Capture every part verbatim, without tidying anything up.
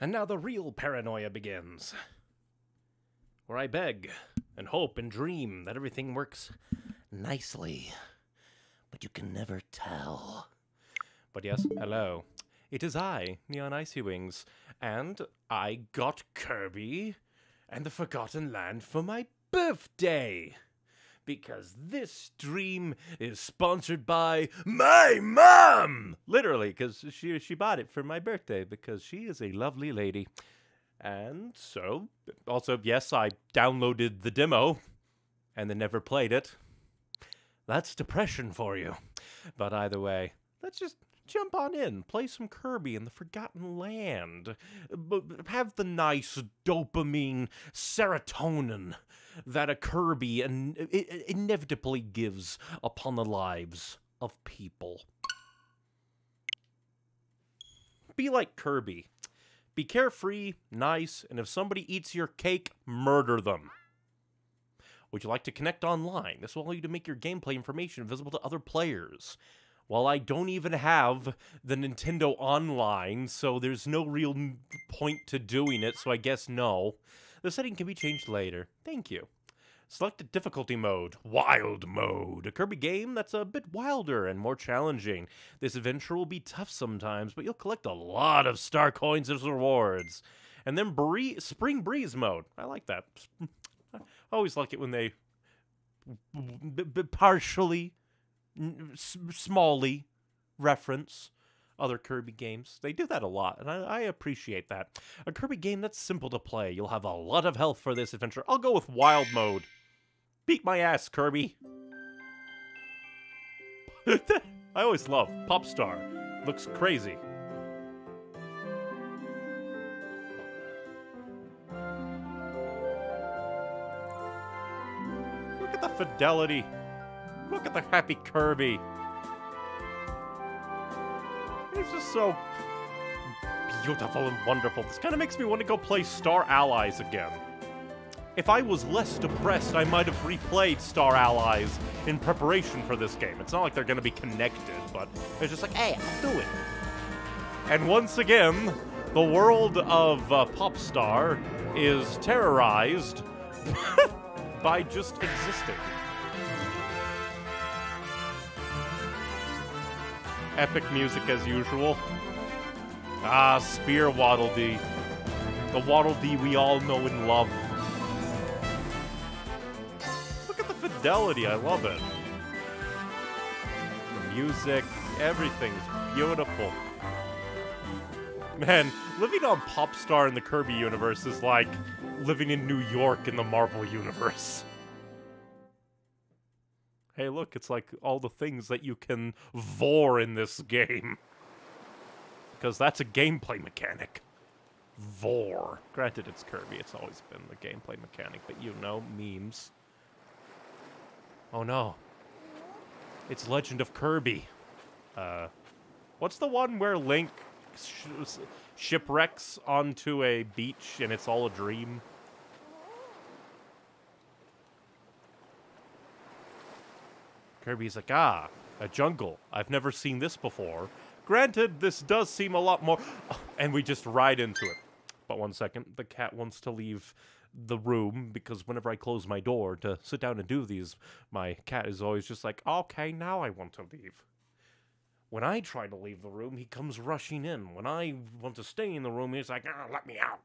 And now the real paranoia begins, where I beg and hope and dream that everything works nicely, but you can never tell. But yes, hello. It is I, Neon Icy Wings, and I got Kirby and the Forgotten Land for my birthday, because this stream is sponsored by my mom! Literally, because she, she bought it for my birthday, because she is a lovely lady. And so, also, yes, I downloaded the demo, and then never played it. That's depression for you. But either way, let's just jump on in, play some Kirby in the Forgotten Land. B- have the nice dopamine serotonin that a Kirby in- in- inevitably gives upon the lives of people. Be like Kirby. Be carefree, nice, and if somebody eats your cake, murder them. Would you like to connect online? This will allow you to make your gameplay information visible to other players. Well, I don't even have the Nintendo Online, so there's no real point to doing it, so I guess no. The setting can be changed later. Thank you. Select a difficulty mode. Wild mode. A Kirby game that's a bit wilder and more challenging. This adventure will be tough sometimes, but you'll collect a lot of star coins as rewards. And then bree Spring Breeze mode. I like that. I always like it when they b b partially... S smally reference other Kirby games. They do that a lot, and I, I appreciate that. A Kirby game that's simple to play. You'll have a lot of health for this adventure. I'll go with wild mode. Beat my ass, Kirby. I always love Popstar. Looks crazy. Look at the fidelity. Look at the happy Kirby. He's just so beautiful and wonderful. This kind of makes me want to go play Star Allies again. If I was less depressed, I might have replayed Star Allies in preparation for this game. It's not like they're going to be connected, but it's just like, hey, I'll do it. And once again, the world of uh, Popstar is terrorized by just existing. Epic music as usual. Ah, Spear Waddle Dee. The Waddle Dee we all know and love. Look at the fidelity, I love it. The music, everything's beautiful. Man, living on Popstar in the Kirby universe is like living in New York in the Marvel universe. Hey, look, it's like all the things that you can vor in this game. Because that's a gameplay mechanic. Vor. Granted, it's Kirby. It's always been the gameplay mechanic, but you know, memes. Oh, no. It's Legend of Kirby. Uh, what's the one where Link sh shipwrecks onto a beach and it's all a dream? Kirby's like, ah, a jungle. I've never seen this before. Granted, this does seem a lot more... And we just ride into it. But one second, the cat wants to leave the room, because whenever I close my door to sit down and do these, my cat is always just like, okay, now I want to leave. When I try to leave the room, he comes rushing in. When I want to stay in the room, he's like, ah, let me out.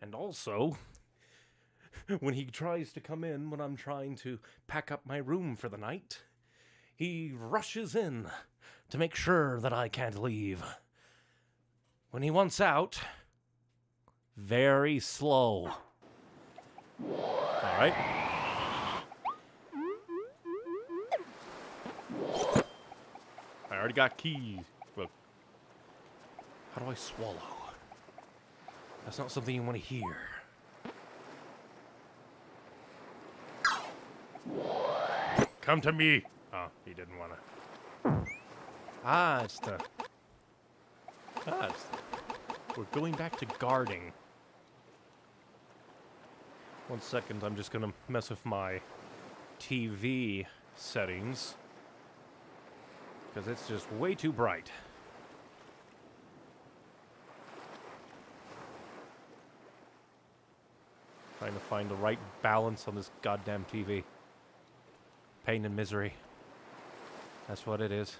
And also, when he tries to come in when I'm trying to pack up my room for the night, he rushes in to make sure that I can't leave. When he wants out, very slow. All right. I already got keys. Well, how do I swallow? That's not something you want to hear. Come to me. Oh, he didn't want to. Ah, it's the... Ah, it's the... We're going back to guarding. One second, I'm just gonna mess with my T V settings. Because it's just way too bright. Trying to find the right balance on this goddamn T V. Pain and misery. That's what it is.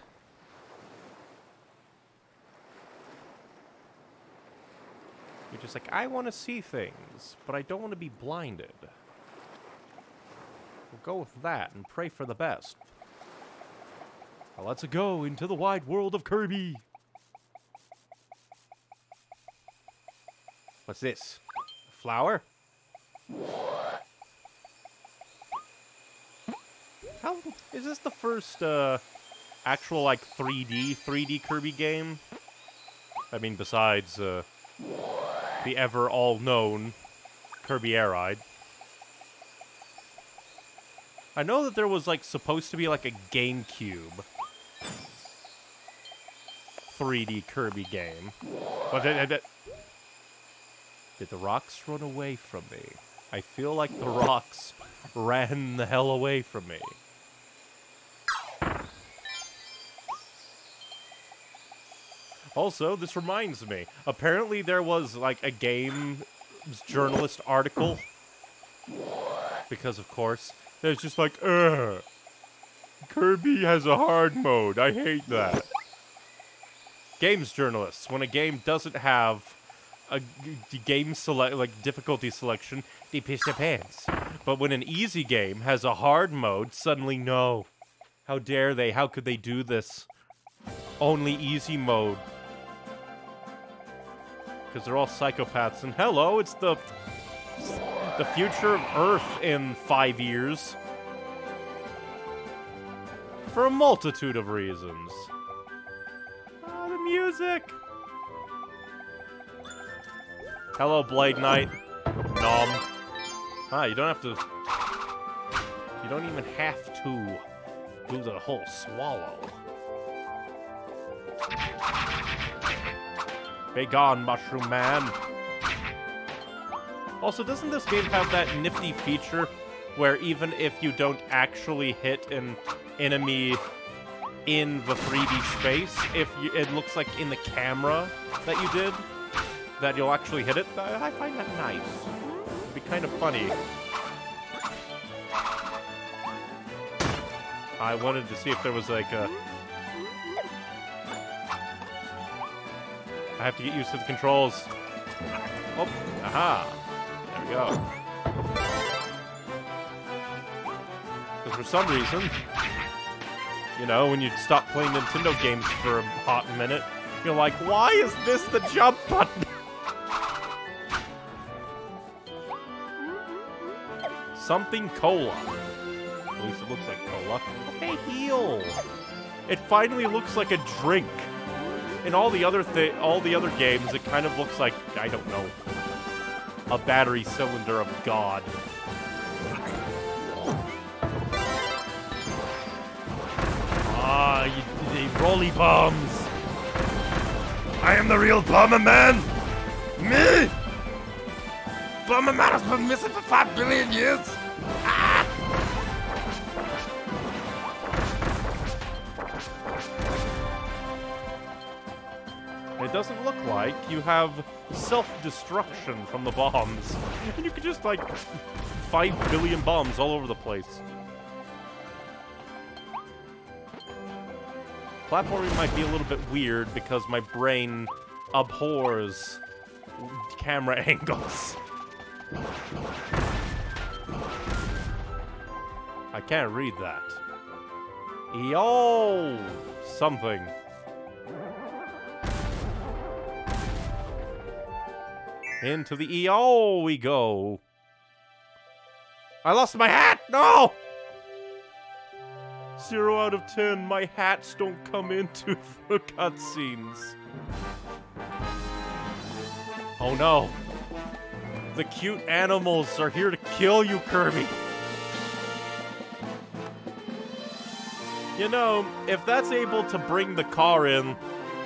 You're just like, I want to see things, but I don't want to be blinded. We'll go with that and pray for the best. Now let's go into the wide world of Kirby. What's this? A flower? How is this the first uh, actual like three D Kirby game? I mean, besides uh, the ever all-known Kirby Air Ride. I know that there was like supposed to be like a GameCube three D Kirby game, but th th did the rocks run away from me? I feel like the rocks ran the hell away from me. Also, this reminds me. Apparently there was, like, a game journalist article. Because, of course, there's just like, Ugh, Kirby has a hard mode. I hate that. Games journalists. When a game doesn't have a game select, like, difficulty selection, they piss their pants. But when an easy game has a hard mode, suddenly, no. How dare they? How could they do this? Only easy mode. Because they're all psychopaths. And hello, it's the the future of Earth in five years. For a multitude of reasons. Oh, the music! Hello, Blade Knight. Nom. Ah, you don't have to... You don't even have to do the whole swallow. Be gone, Mushroom Man. Also, doesn't this game have that nifty feature where even if you don't actually hit an enemy in the three D space, if you, it looks like in the camera that you did, that you'll actually hit it? I find that nice. It'd be kind of funny. I wanted to see if there was like a... I have to get used to the controls. Oh, aha. There we go. Because for some reason, you know, when you stop playing Nintendo games for a hot minute, you're like, why is this the jump button? Something cola. At least it looks like cola. Hey, heal. It finally looks like a drink. In all the other thi all the other games, it kind of looks like, I don't know, a battery cylinder of God. Ah, you, the roly bombs! I am the real Bomberman! Me! Bomberman has been missing for five billion years! Ah! It doesn't look like you have self-destruction from the bombs. And you could just, like, five billion bombs all over the place. Platforming might be a little bit weird because my brain abhors camera angles. I can't read that. Yo! Something. Into the E O we go. I lost my hat! No! Zero out of ten, my hats don't come into the cutscenes. Oh no. The cute animals are here to kill you, Kirby. You know, if that's able to bring the car in,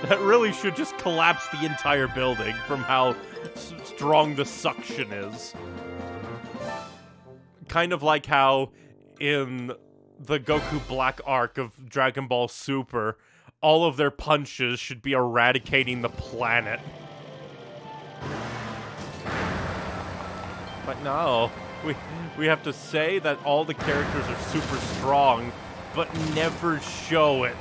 that really should just collapse the entire building from how s strong the suction is. Kind of like how in the Goku Black arc of Dragon Ball Super, all of their punches should be eradicating the planet. But no, we, we have to say that all the characters are super strong, but never show it.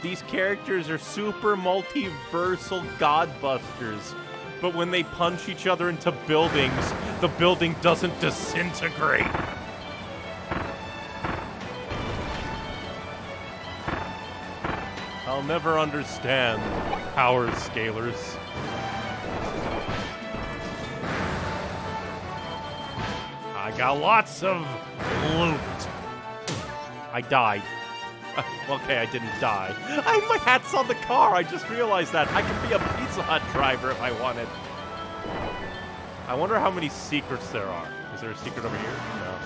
These characters are super multiversal godbusters, but when they punch each other into buildings, the building doesn't disintegrate. I'll never understand power scalers. I got lots of loot. I died. Uh, okay, I didn't die. I, my hat's on the car. I just realized that. I could be a Pizza Hut driver if I wanted. I wonder how many secrets there are. Is there a secret over here? No.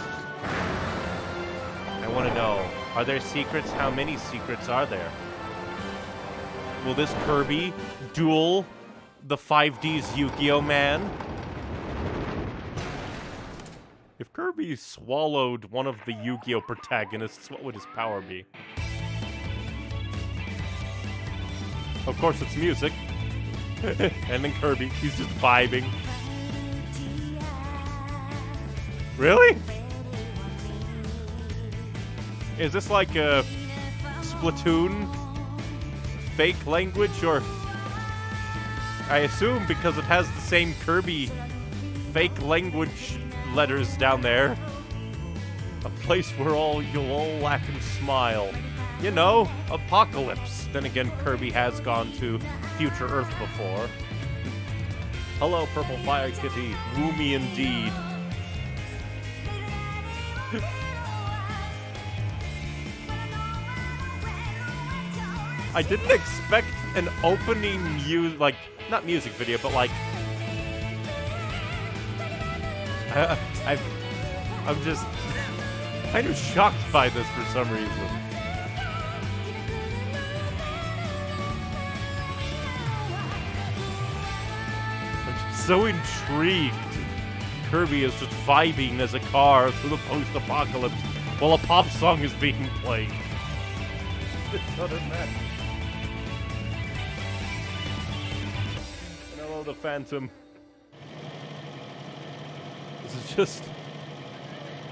I want to know. Are there secrets? How many secrets are there? Will this Kirby duel the five D's Yu-Gi-Oh man? If Kirby swallowed one of the Yu-Gi-Oh protagonists, what would his power be? Of course, it's music. And then Kirby, he's just vibing. Really? Is this like a Splatoon fake language, or? I assume because it has the same Kirby fake language letters down there. A place where all you'll all laugh and smile. You know, apocalypse. Then again, Kirby has gone to future Earth before. Hello, Purple Fire Kitty. Woo me indeed. I didn't expect an opening music, like, not music video, but like, Uh, I've, I'm just kind of shocked by this for some reason. I'm just so intrigued. Kirby is just vibing as a car through the post-apocalypse while a pop song is being played. It doesn't matter. And hello, the Phantom. It's just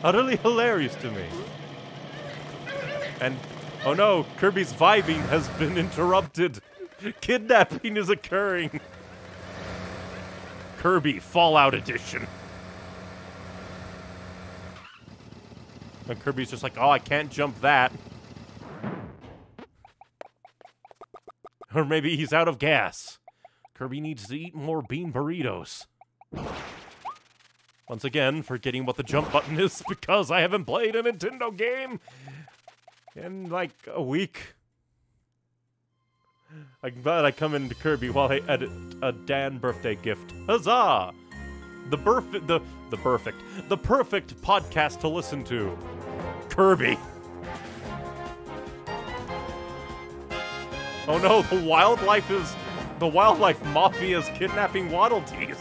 utterly hilarious to me. And, oh no, Kirby's vibing has been interrupted. Kidnapping is occurring. Kirby Fallout Edition. And Kirby's just like, oh, I can't jump that. Or maybe he's out of gas. Kirby needs to eat more bean burritos. Once again, forgetting what the jump button is because I haven't played a Nintendo game in, like, a week. I'm glad I come into Kirby while I edit a Dan birthday gift. Huzzah! The perfect, the, the perfect, the perfect podcast to listen to. Kirby. Oh no, the wildlife is, the wildlife mafia is kidnapping Waddle Dees.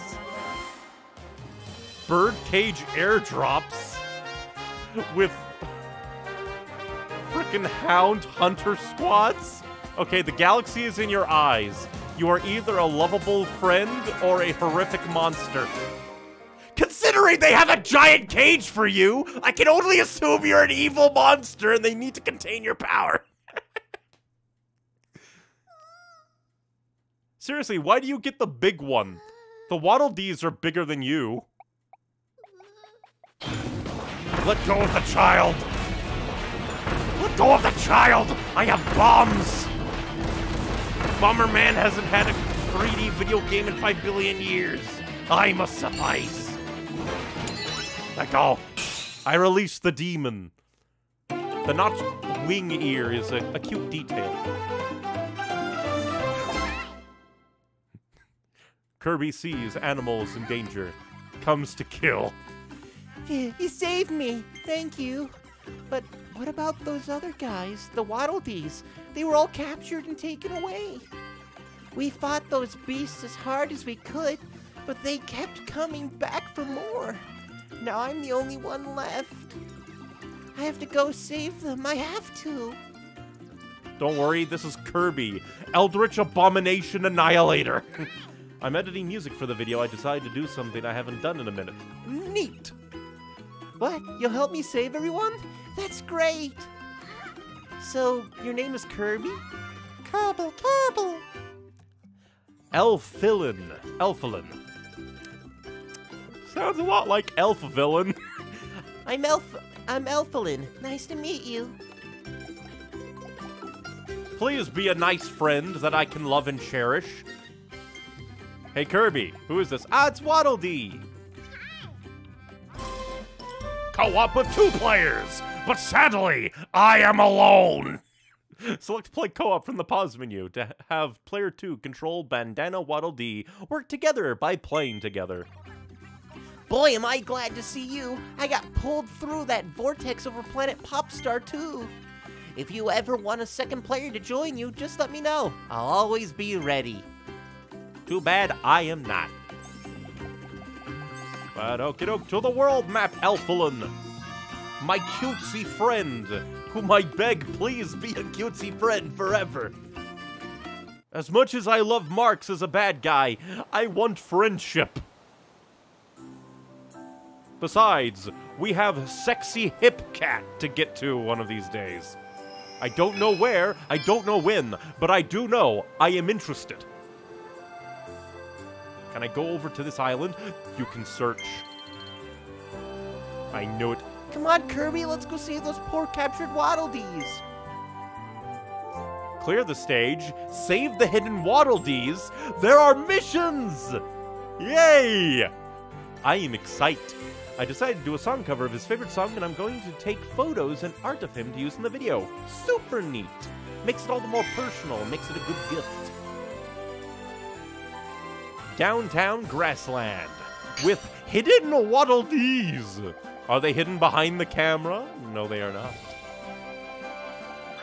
Birdcage airdrops with frickin' hound hunter squads? Okay, the galaxy is in your eyes. You are either a lovable friend or a horrific monster. Considering they have a giant cage for you, I can only assume you're an evil monster and they need to contain your power. Seriously, why do you get the big one? The Waddle Dees are bigger than you. Let go of the child! Let go of the child! I have bombs! Bomberman hasn't had a three D video game in five billion years. I must suffice. Let go. I release the demon. The notched wing ear is a, a cute detail. Kirby sees animals in danger. Comes to kill. You saved me. Thank you. But what about those other guys, the Waddle Dees? They were all captured and taken away. We fought those beasts as hard as we could, but they kept coming back for more. Now I'm the only one left. I have to go save them. I have to. Don't worry, this is Kirby, Eldritch Abomination Annihilator. I'm editing music for the video. I decided to do something I haven't done in a minute. Neat. What? You'll help me save everyone? That's great. So, your name is Kirby? Kirby, Kirby. Elfilin. Elfilin. Sounds a lot like Elf Villain. I'm Elf. I'm Elfilin. Nice to meet you. Please be a nice friend that I can love and cherish. Hey Kirby, who is this? Ah, it's Waddle Dee. Co-op with two players, but sadly, I am alone. Select play co-op from the pause menu to have player two control Bandana Waddle Dee work together by playing together. Boy, am I glad to see you. I got pulled through that vortex over planet Popstar too. If you ever want a second player to join you, just let me know. I'll always be ready. Too bad I am not. But okie doke to the world map, Elfilin. My cutesy friend, whom I beg please be a cutesy friend forever. As much as I love Marx as a bad guy, I want friendship. Besides, we have Sexy Hip Cat to get to one of these days. I don't know where, I don't know when, but I do know I am interested. Can I go over to this island? You can search. I knew it. Come on, Kirby, let's go see those poor captured Waddle Dees. Clear the stage, save the hidden Waddle Dees. There are missions! Yay! I am excited. I decided to do a song cover of his favorite song, and I'm going to take photos and art of him to use in the video. Super neat. Makes it all the more personal, makes it a good gift. Downtown Grassland with hidden Waddle Dees. Are they hidden behind the camera? No, they are not.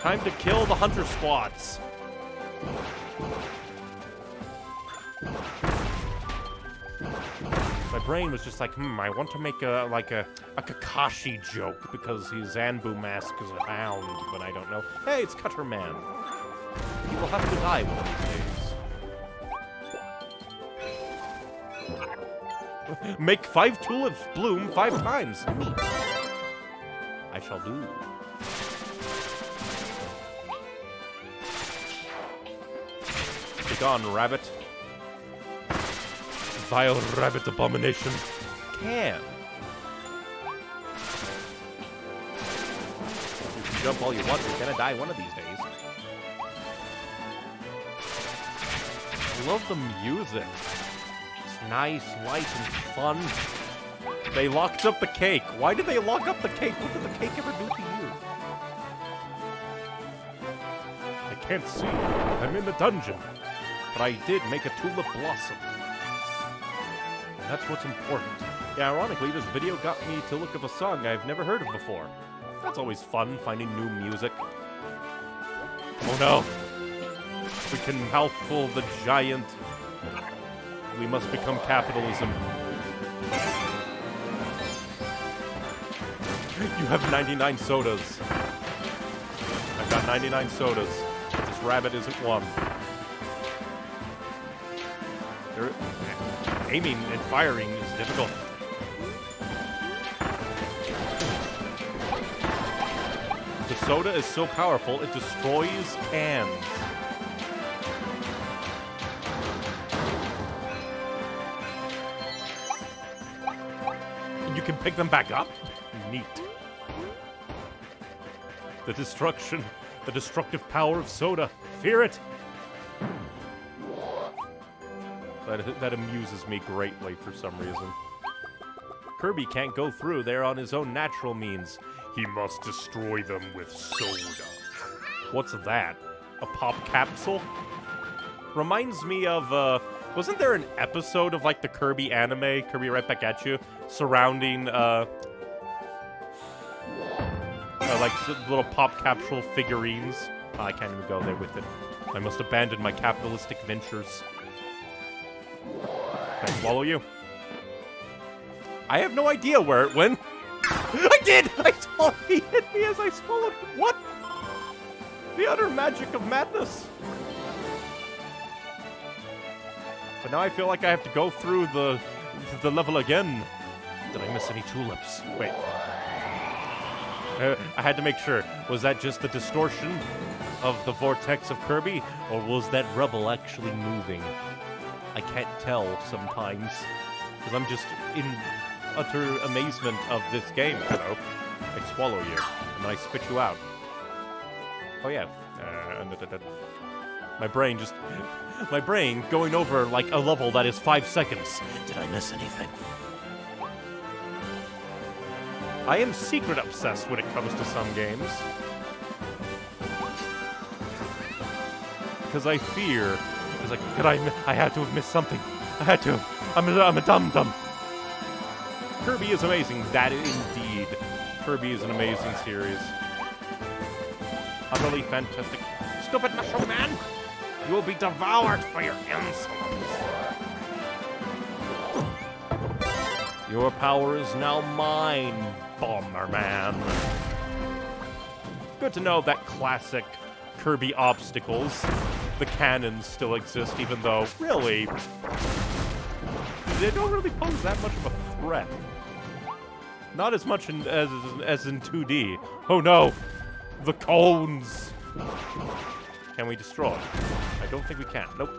Time to kill the hunter squats. My brain was just like, hmm, I want to make a, like a, a Kakashi joke because his Anbu mask is a hound, but I don't know. Hey, it's Cutter Man. He will have to die one of these days. Make five tulips bloom five times. Neat. I shall do. Begone, rabbit. Vile rabbit abomination. Can. You can jump all you want, you're gonna die one of these days. I love the music. Nice, light, and fun. They locked up the cake. Why did they lock up the cake? What did the cake ever do to you? I can't see. I'm in the dungeon. But I did make a tulip blossom. And that's what's important. Yeah, ironically, this video got me to look up a song I've never heard of before. That's always fun, finding new music. Oh no. We can mouthful the giant. We must become capitalism. You have ninety-nine sodas. I've got ninety-nine sodas. This rabbit isn't one. They're, aiming and firing is difficult. The soda is so powerful, it destroys cans. You can pick them back up? Neat. The destruction, the destructive power of soda. Fear it! That, that amuses me greatly for some reason. Kirby can't go through there on his own natural means. He must destroy them with soda. What's that? A pop capsule? Reminds me of, uh... wasn't there an episode of, like, the Kirby anime, Kirby Right Back At You, surrounding, uh, uh, like little pop capsule figurines. Oh, I can't even go there with it. I must abandon my capitalistic ventures. Can I swallow you? I have no idea where it went. I did! I swallowed. He hit me as I swallowed. What? The utter magic of madness. But now I feel like I have to go through the the level again. Did I miss any tulips? Wait. Uh, I had to make sure. Was that just the distortion of the vortex of Kirby? Or was that rubble actually moving? I can't tell sometimes. Because I'm just in utter amazement of this game. Hello. I swallow you. And I spit you out. Oh yeah. Uh, my brain just... My brain going over like a level that is five seconds. Did I miss anything? I am secret obsessed when it comes to some games. Because I fear... It's like, could I... I had to have missed something. I had to have... I'm a, I'm a dum-dum. Kirby is amazing. That indeed. Kirby is an amazing series. Utterly fantastic. Stupid mushroom man! You will be devoured for your insolence. Your power is now mine, Bomberman. Good to know that classic Kirby obstacles, the cannons, still exist, even though, really, they don't really pose that much of a threat. Not as much in, as, as in two D. Oh no! The cones! Can we destroy? I don't think we can. Nope.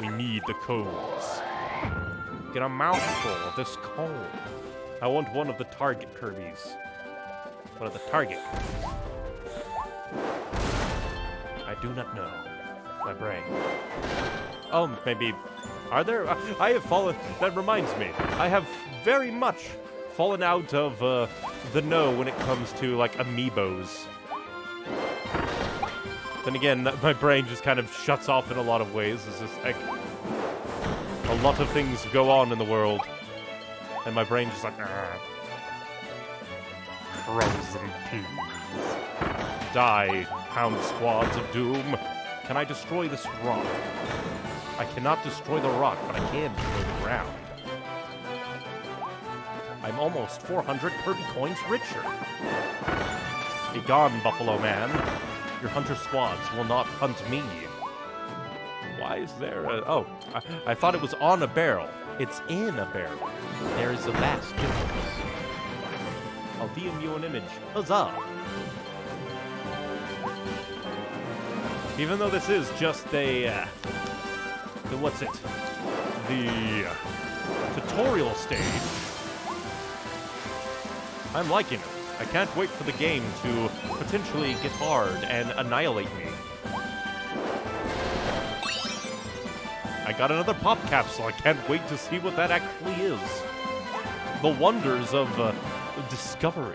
We need the cones. Get a mouthful of this cone. I want one of the target Kirbys. One of the target Kirbys. I do not know. My brain. Oh, maybe... Are there... Uh, I have fallen... That reminds me. I have very much fallen out of uh, the know when it comes to, like, amiibos. Then again, my brain just kind of shuts off in a lot of ways. It's just like a lot of things go on in the world, and my brain just like frozen peas. Die, hound squads of doom. Can I destroy this rock? I cannot destroy the rock, but I can destroy the ground. I'm almost four hundred Kirby coins richer. Begone, Buffalo Man. Your hunter squads will not hunt me. Why is there a... Oh, I, I thought it was on a barrel. It's in a barrel. There is a vast difference. I'll D M you an image. Huzzah! Even though this is just a... Uh, the what's it? The uh, tutorial stage. I'm liking it. I can't wait for the game to potentially get hard and annihilate me. I got another pop capsule. I can't wait to see what that actually is. The wonders of uh, discovery.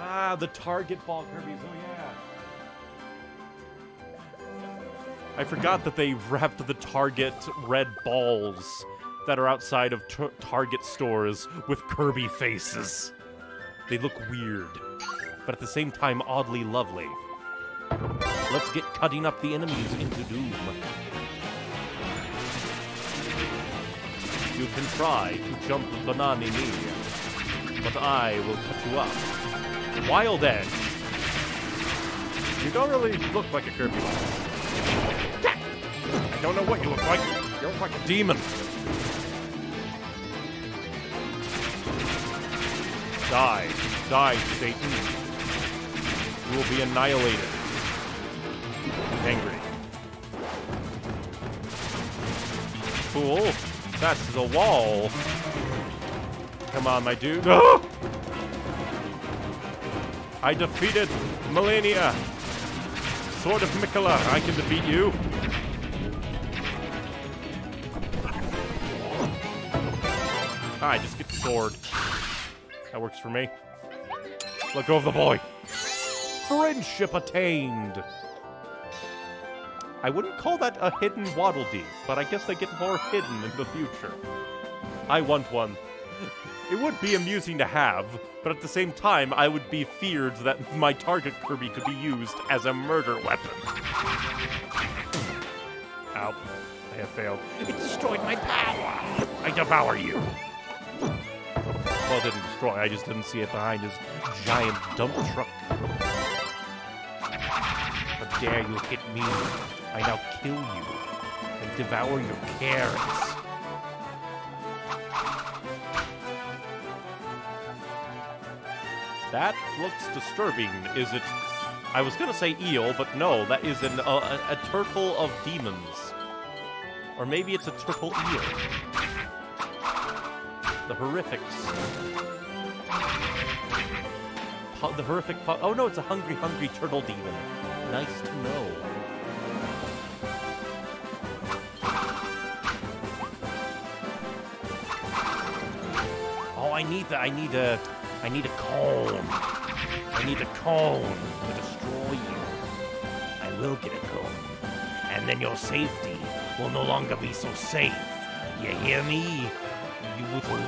Ah, the target ball Kirby's. Oh, yeah. I forgot that they wrapped the Target red balls that are outside of Target stores with Kirby faces. They look weird, but at the same time oddly lovely. Let's get cutting up the enemies into doom. You can try to jump Banani me, but I will cut you up. Wild Edge. You don't really look like a Kirby boss. I don't know what you look like. You look like a demon. Die. Die, Satan. You will be annihilated. Angry. Fool. That's the wall. Come on, my dude. Ah! I defeated Millennia. Sword of Mikola, I can defeat you. Ah, I just get the sword. That works for me. Let go of the boy. Friendship attained. I wouldn't call that a hidden Waddle Dee, but I guess they get more hidden in the future. I want one. It would be amusing to have, but at the same time, I would be feared that my target Kirby could be used as a murder weapon. Ow. I have failed. It destroyed my power! I devour you! Well, it didn't destroy, I just didn't see it behind his giant dump truck. How dare you hit me? I now kill you and devour your carrots. That looks disturbing. Is it... I was gonna say eel, but no, that is an, uh, a, a turtle of demons. Or maybe it's a turtle eel. The horrifics. Po the horrific... Po oh no, it's a hungry, hungry turtle demon. Nice to know. Oh, I need the... I need a... I need a cone. I need a cone to destroy you. I will get a cone. And then your safety will no longer be so safe. You hear me? You little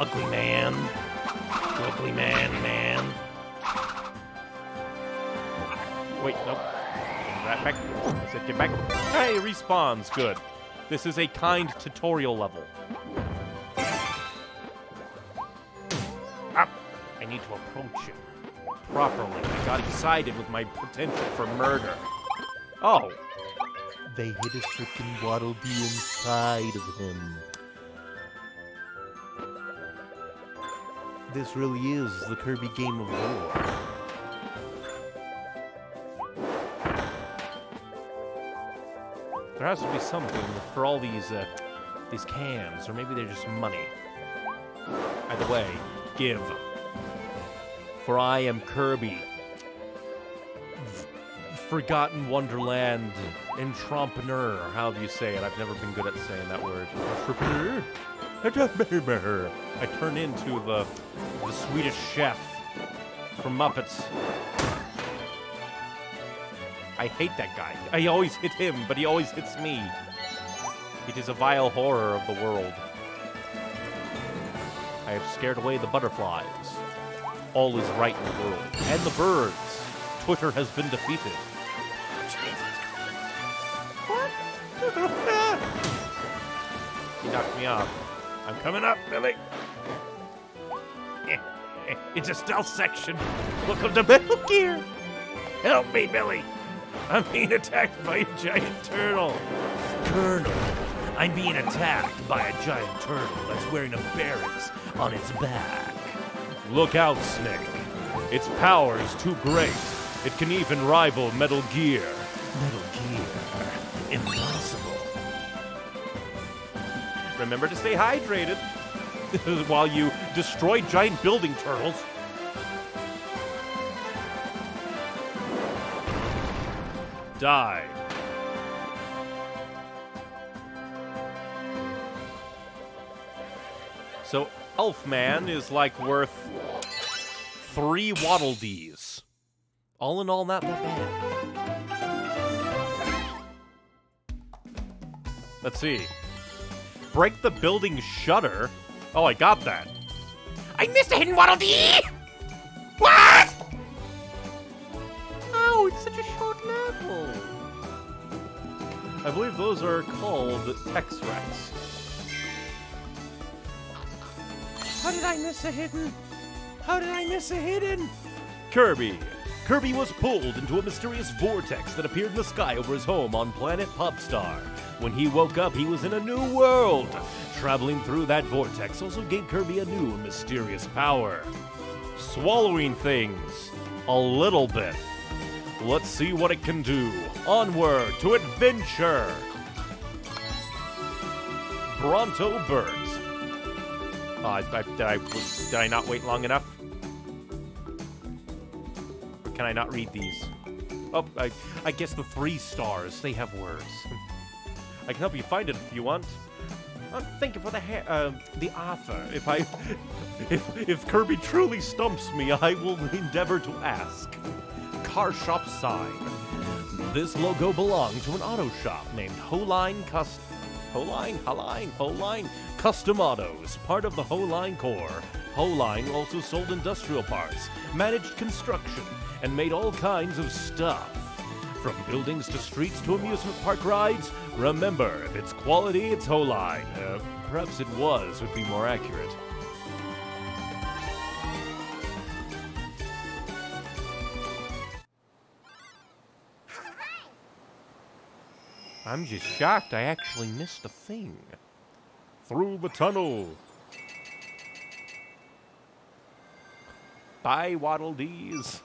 ugly man. You ugly man, man. Wait, nope. Get back. I said get back. Hey, respawns. Good. This is a kind tutorial level. I need to approach him properly. I got excited with my potential for murder. Oh. They hid a certain Waddle Dee inside of him. This really is the Kirby game of war. There has to be something for all these, uh, these cans, or maybe they're just money. Either way, give. For I am Kirby, Forgotten Wonderland, entrepreneur, or however you say it. I've never been good at saying that word. I turn into the, the Swedish chef from Muppets. I hate that guy. I always hit him, but he always hits me. It is a vile horror of the world. I have scared away the butterflies. All is right in the world. And the birds. Twitter has been defeated. What? He knocked me off. I'm coming up, Billy. It's a stealth section. Welcome to Metal Gear. Help me, Billy. I'm being attacked by a giant turtle. Colonel, I'm being attacked by a giant turtle that's wearing a barracks on its back. Look out, Snake. Its power is too great. It can even rival Metal Gear. Metal Gear. Impossible. Remember to stay hydrated while you destroy giant building turtles. Die. So... Elfman is like worth three Waddle Dees. All in all, not that bad. Let's see. Break the building shutter. Oh, I got that. I missed a hidden Waddle Dee! What? Oh, it's such a short level. I believe those are called Tex-Rex. How did I miss a hidden? How did I miss a hidden? Kirby. Kirby was pulled into a mysterious vortex that appeared in the sky over his home on planet Popstar. When he woke up, he was in a new world. Traveling through that vortex also gave Kirby a new mysterious power. Swallowing things. A little bit. Let's see what it can do. Onward to adventure. Bronto Birds. Oh, I, I, did, I, did I not wait long enough? Or can I not read these? Oh, I, I guess the three stars, they have words. I can help you find it if you want. I'm thinking for the ha uh, the author. If I, if, if Kirby truly stumps me, I will endeavor to ask. car shop sign. This logo belonged to an auto shop named Ho-Line Custom. Ho-Line, Ho-Line, Ho-Line Custom Autos, part of the Ho-Line Corps. Ho-Line also sold industrial parts, managed construction, and made all kinds of stuff. From buildings to streets to amusement park rides, remember, if it's quality, it's Ho-Line. Uh, perhaps it was would be more accurate. I'm just shocked I actually missed a thing. Through the tunnel. Bye, Waddle Dees.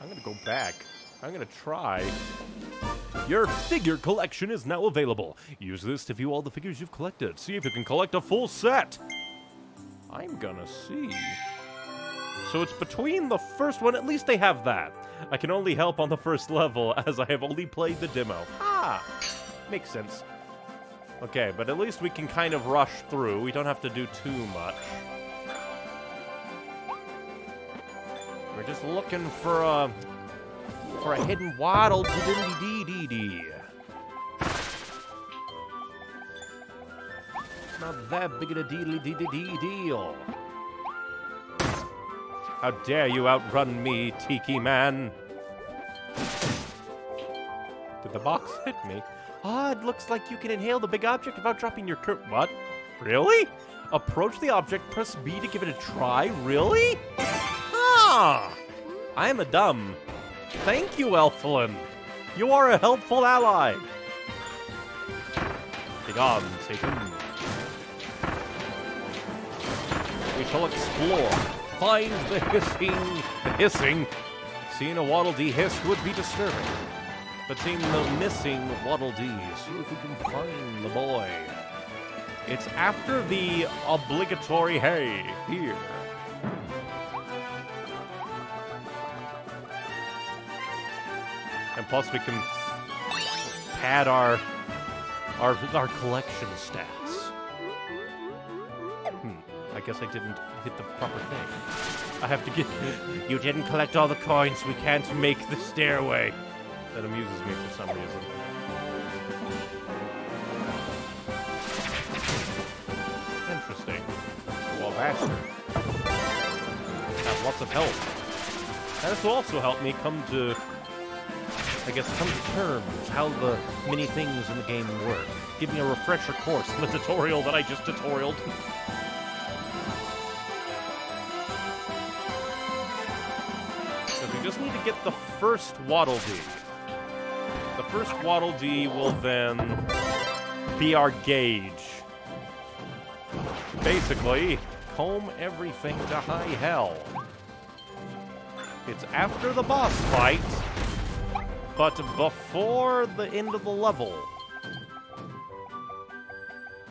I'm gonna go back. I'm gonna try. Your figure collection is now available. Use this to view all the figures you've collected. See if you can collect a full set. I'm gonna see. So it's between the first one, at least they have that. I can only help on the first level as I have only played the demo. Ah, makes sense. Okay, but at least we can kind of rush through. We don't have to do too much. We're just looking for a for a hidden waddle dee dee dee dee. It's not that big of a dee dee dee dee deal. How dare you outrun me, Tiki Man? Did the box hit me? Ah, it looks like you can inhale the big object without dropping your cur- What? Really? Approach the object, press B to give it a try? Really? Ah! I am a dumb. Thank you, Elfilin. You are a helpful ally. Begone, Satan. We shall explore. Find the hissing, the hissing. Seeing a Waddle Dee hiss would be disturbing. But seeing the missing Waddle Dee, see if we can find the boy. It's after the obligatory hey, here. And plus we can pad our, our, our collection stats. I guess I didn't hit the proper thing. I have to get... You didn't collect all the coins. We can't make the stairway. That amuses me for some reason. Interesting. Well, that's... I have lots of health. That has also helped me come to... I guess come to terms how the many things in the game work. Give me a refresher course in the tutorial that I just tutorialed. Just need to get the first Waddle Dee. The first Waddle Dee will then be our gauge. Basically, comb everything to high hell. It's after the boss fight, but before the end of the level.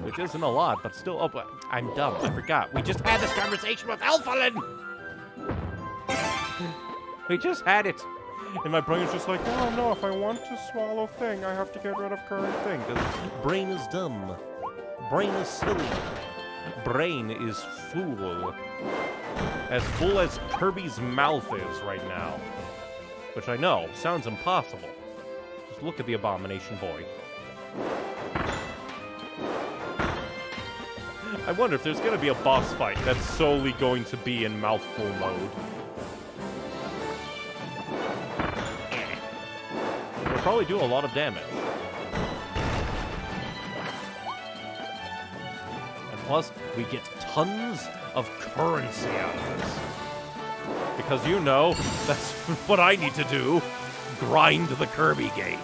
Which isn't a lot, but still... Oh, I'm dumb. I forgot. We just had this conversation with Elfilin! We just had it. And my brain's just like, oh no, if I want to swallow thing, I have to get rid of current thing. Brain is dumb. Brain is silly. Brain is fool. As full as Kirby's mouth is right now. Which I know, sounds impossible. Just look at the abomination boy. I wonder if there's gonna be a boss fight that's solely going to be in mouthful mode. Probably do a lot of damage. And plus, we get tons of currency out of this. Because you know, that's what I need to do. Grind the Kirby game.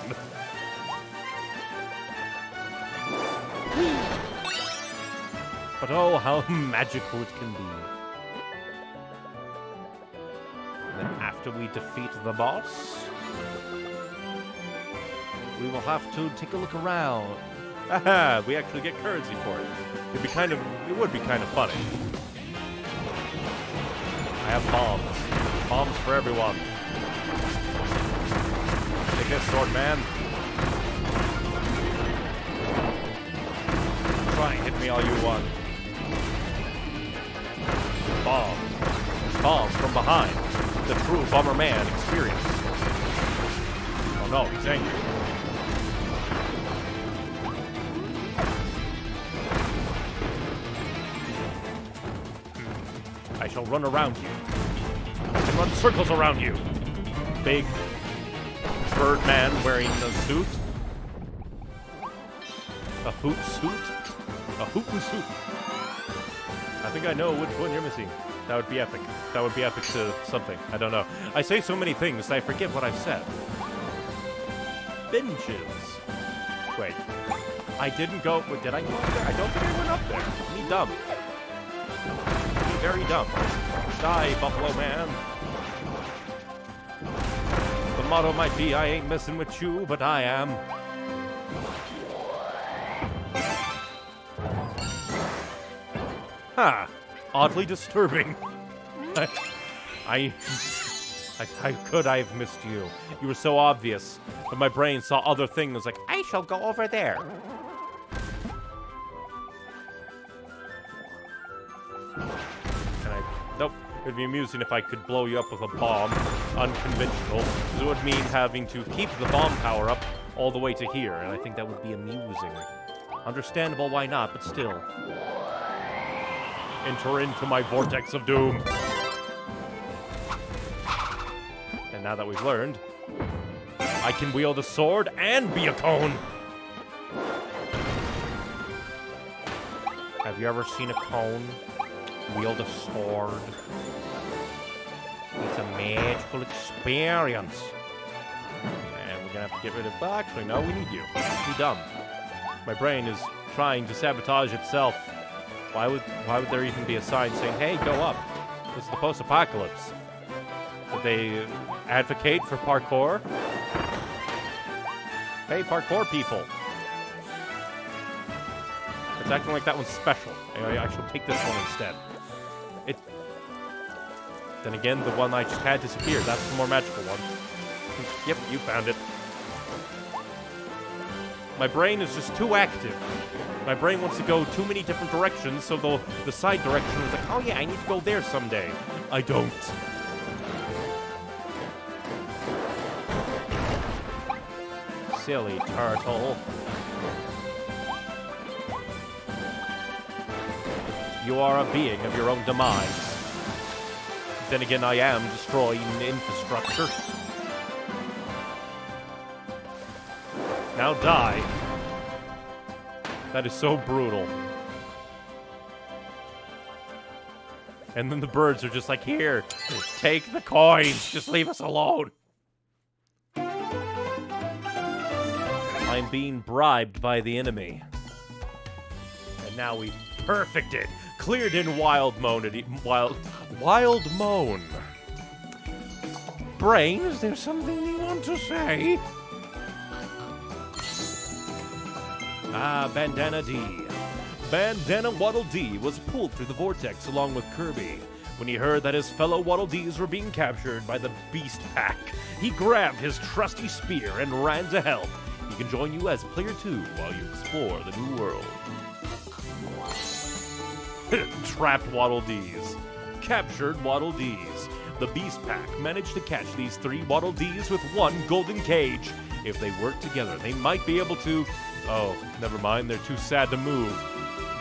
But oh, how magical it can be. And then after we defeat the boss... we will have to take a look around. Aha! We actually get currency for it. It'd be kind of... It would be kind of funny. I have bombs. Bombs for everyone. Take this, sword man. Try and hit me all you want. Bombs. Bombs from behind. the true Bomberman experience. Oh no, he's angry. I shall run around you. I can run circles around you. Big Birdman wearing a suit. A hoop suit? A hoop suit. I think I know which one you're missing. That would be epic. That would be epic to something. I don't know. I say so many things, I forget what I've said. Benches. Wait. I didn't go... Wait, did I go up there? I don't think I went up there. Me dumb. Me very dumb. Die, Buffalo Man. The motto might be, I ain't messing with you, but I am. Huh. Oddly disturbing. I, I... I could I have missed you. You were so obvious. But my brain saw other things like, I shall go over there. And I... Nope. It would be amusing if I could blow you up with a bomb. Unconventional. Because it would mean having to keep the bomb power up all the way to here. And I think that would be amusing. Understandable why not, but still. Enter into my vortex of doom. And now that we've learned, I can wield a sword and be a cone. Have you ever seen a cone wield a sword? It's a magical experience. And we're gonna have to get rid of... Actually, no, we need you. Be dumb. My brain is trying to sabotage itself. Why would why would there even be a sign saying, hey, go up? This is the post-apocalypse. Would they advocate for parkour? Hey, parkour people. It's acting like that one's special. Anyway, I shall take this one instead. It. Then again, the one I just had disappeared. That's the more magical one. Yep, you found it. My brain is just too active. My brain wants to go too many different directions, so the, the side direction is like, oh yeah, I need to go there someday. I don't. Silly turtle. You are a being of your own demise. Then again, I am destroying infrastructure. Now die. That is so brutal. And then the birds are just like, here, take the coins, just leave us alone. I'm being bribed by the enemy. And now we've perfected, cleared in wild moan, wild, wild moan. Brain, is there something you want to say? Ah, Bandana Dee. Bandana Waddle Dee was pulled through the vortex along with Kirby. When he heard that his fellow Waddle Dees were being captured by the Beast Pack, he grabbed his trusty spear and ran to help. He can join you as player two while you explore the new world. Trapped Waddle Dees. Captured Waddle Dees. The Beast Pack managed to catch these three Waddle Dees with one golden cage. If they work together, they might be able to... Oh, never mind, they're too sad to move.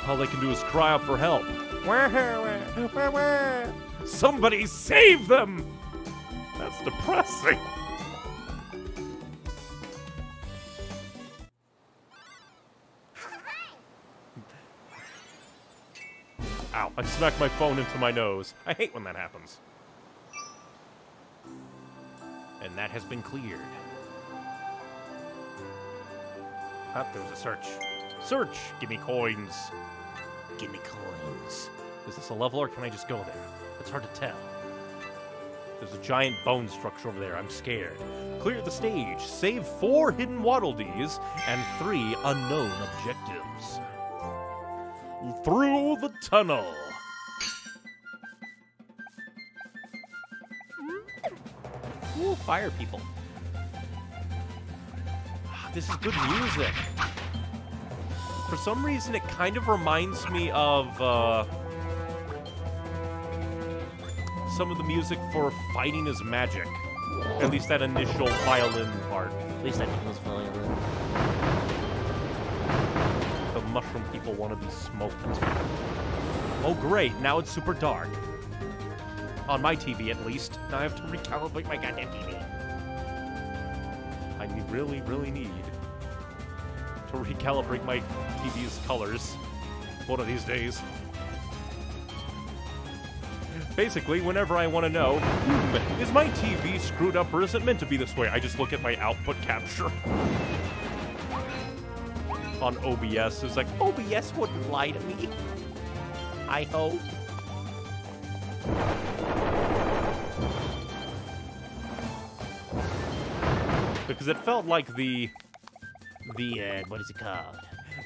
All they can do is cry out for help. Somebody save them! That's depressing. Ow, I smacked my phone into my nose. I hate when that happens. And that has been cleared. Ah, there was a search. Search! Give me coins. Give me coins. Is this a level or can I just go there? It's hard to tell. There's a giant bone structure over there. I'm scared. Clear the stage. Save four hidden Waddle Dees and three unknown objectives. Through the tunnel. Ooh, fire people. This is good music. For some reason, it kind of reminds me of uh, some of the music for Fighting is Magic. At least that initial violin part. At least I think it was violin. The mushroom people want to be smoked. Oh great, now it's super dark. On my T V, at least. Now I have to recalibrate my goddamn T V. I need, really, really need to recalibrate my T V's colors one of these days. Basically, whenever I want to know, hmm, is my T V screwed up or is it meant to be this way? I just look at my output capture. On O B S, it's like, O B S wouldn't lie to me. I hope. Because it felt like the... The, uh, what is it called?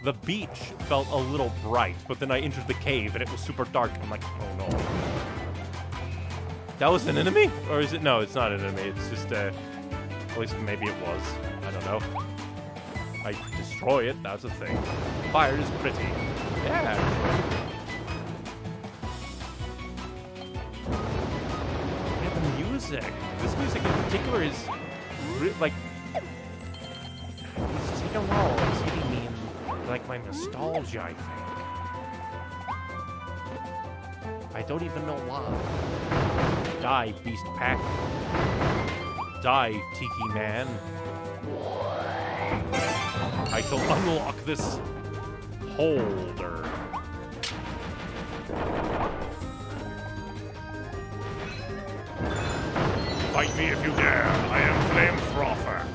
The beach felt a little bright, but then I entered the cave and it was super dark. I'm like, oh no. That was an enemy? Or is it? No, it's not an enemy. It's just, uh, at least maybe it was. I don't know. I destroy it. That's a thing. Fire is pretty. Yeah. And the music. This music in particular is... Like, it's taking a while. It's hitting me in, like, my nostalgia, I think. I don't even know why. Die, Beast Pack. Die, Tiki Man. I shall unlock this holder. Fight me if you dare. I am Flamethrower.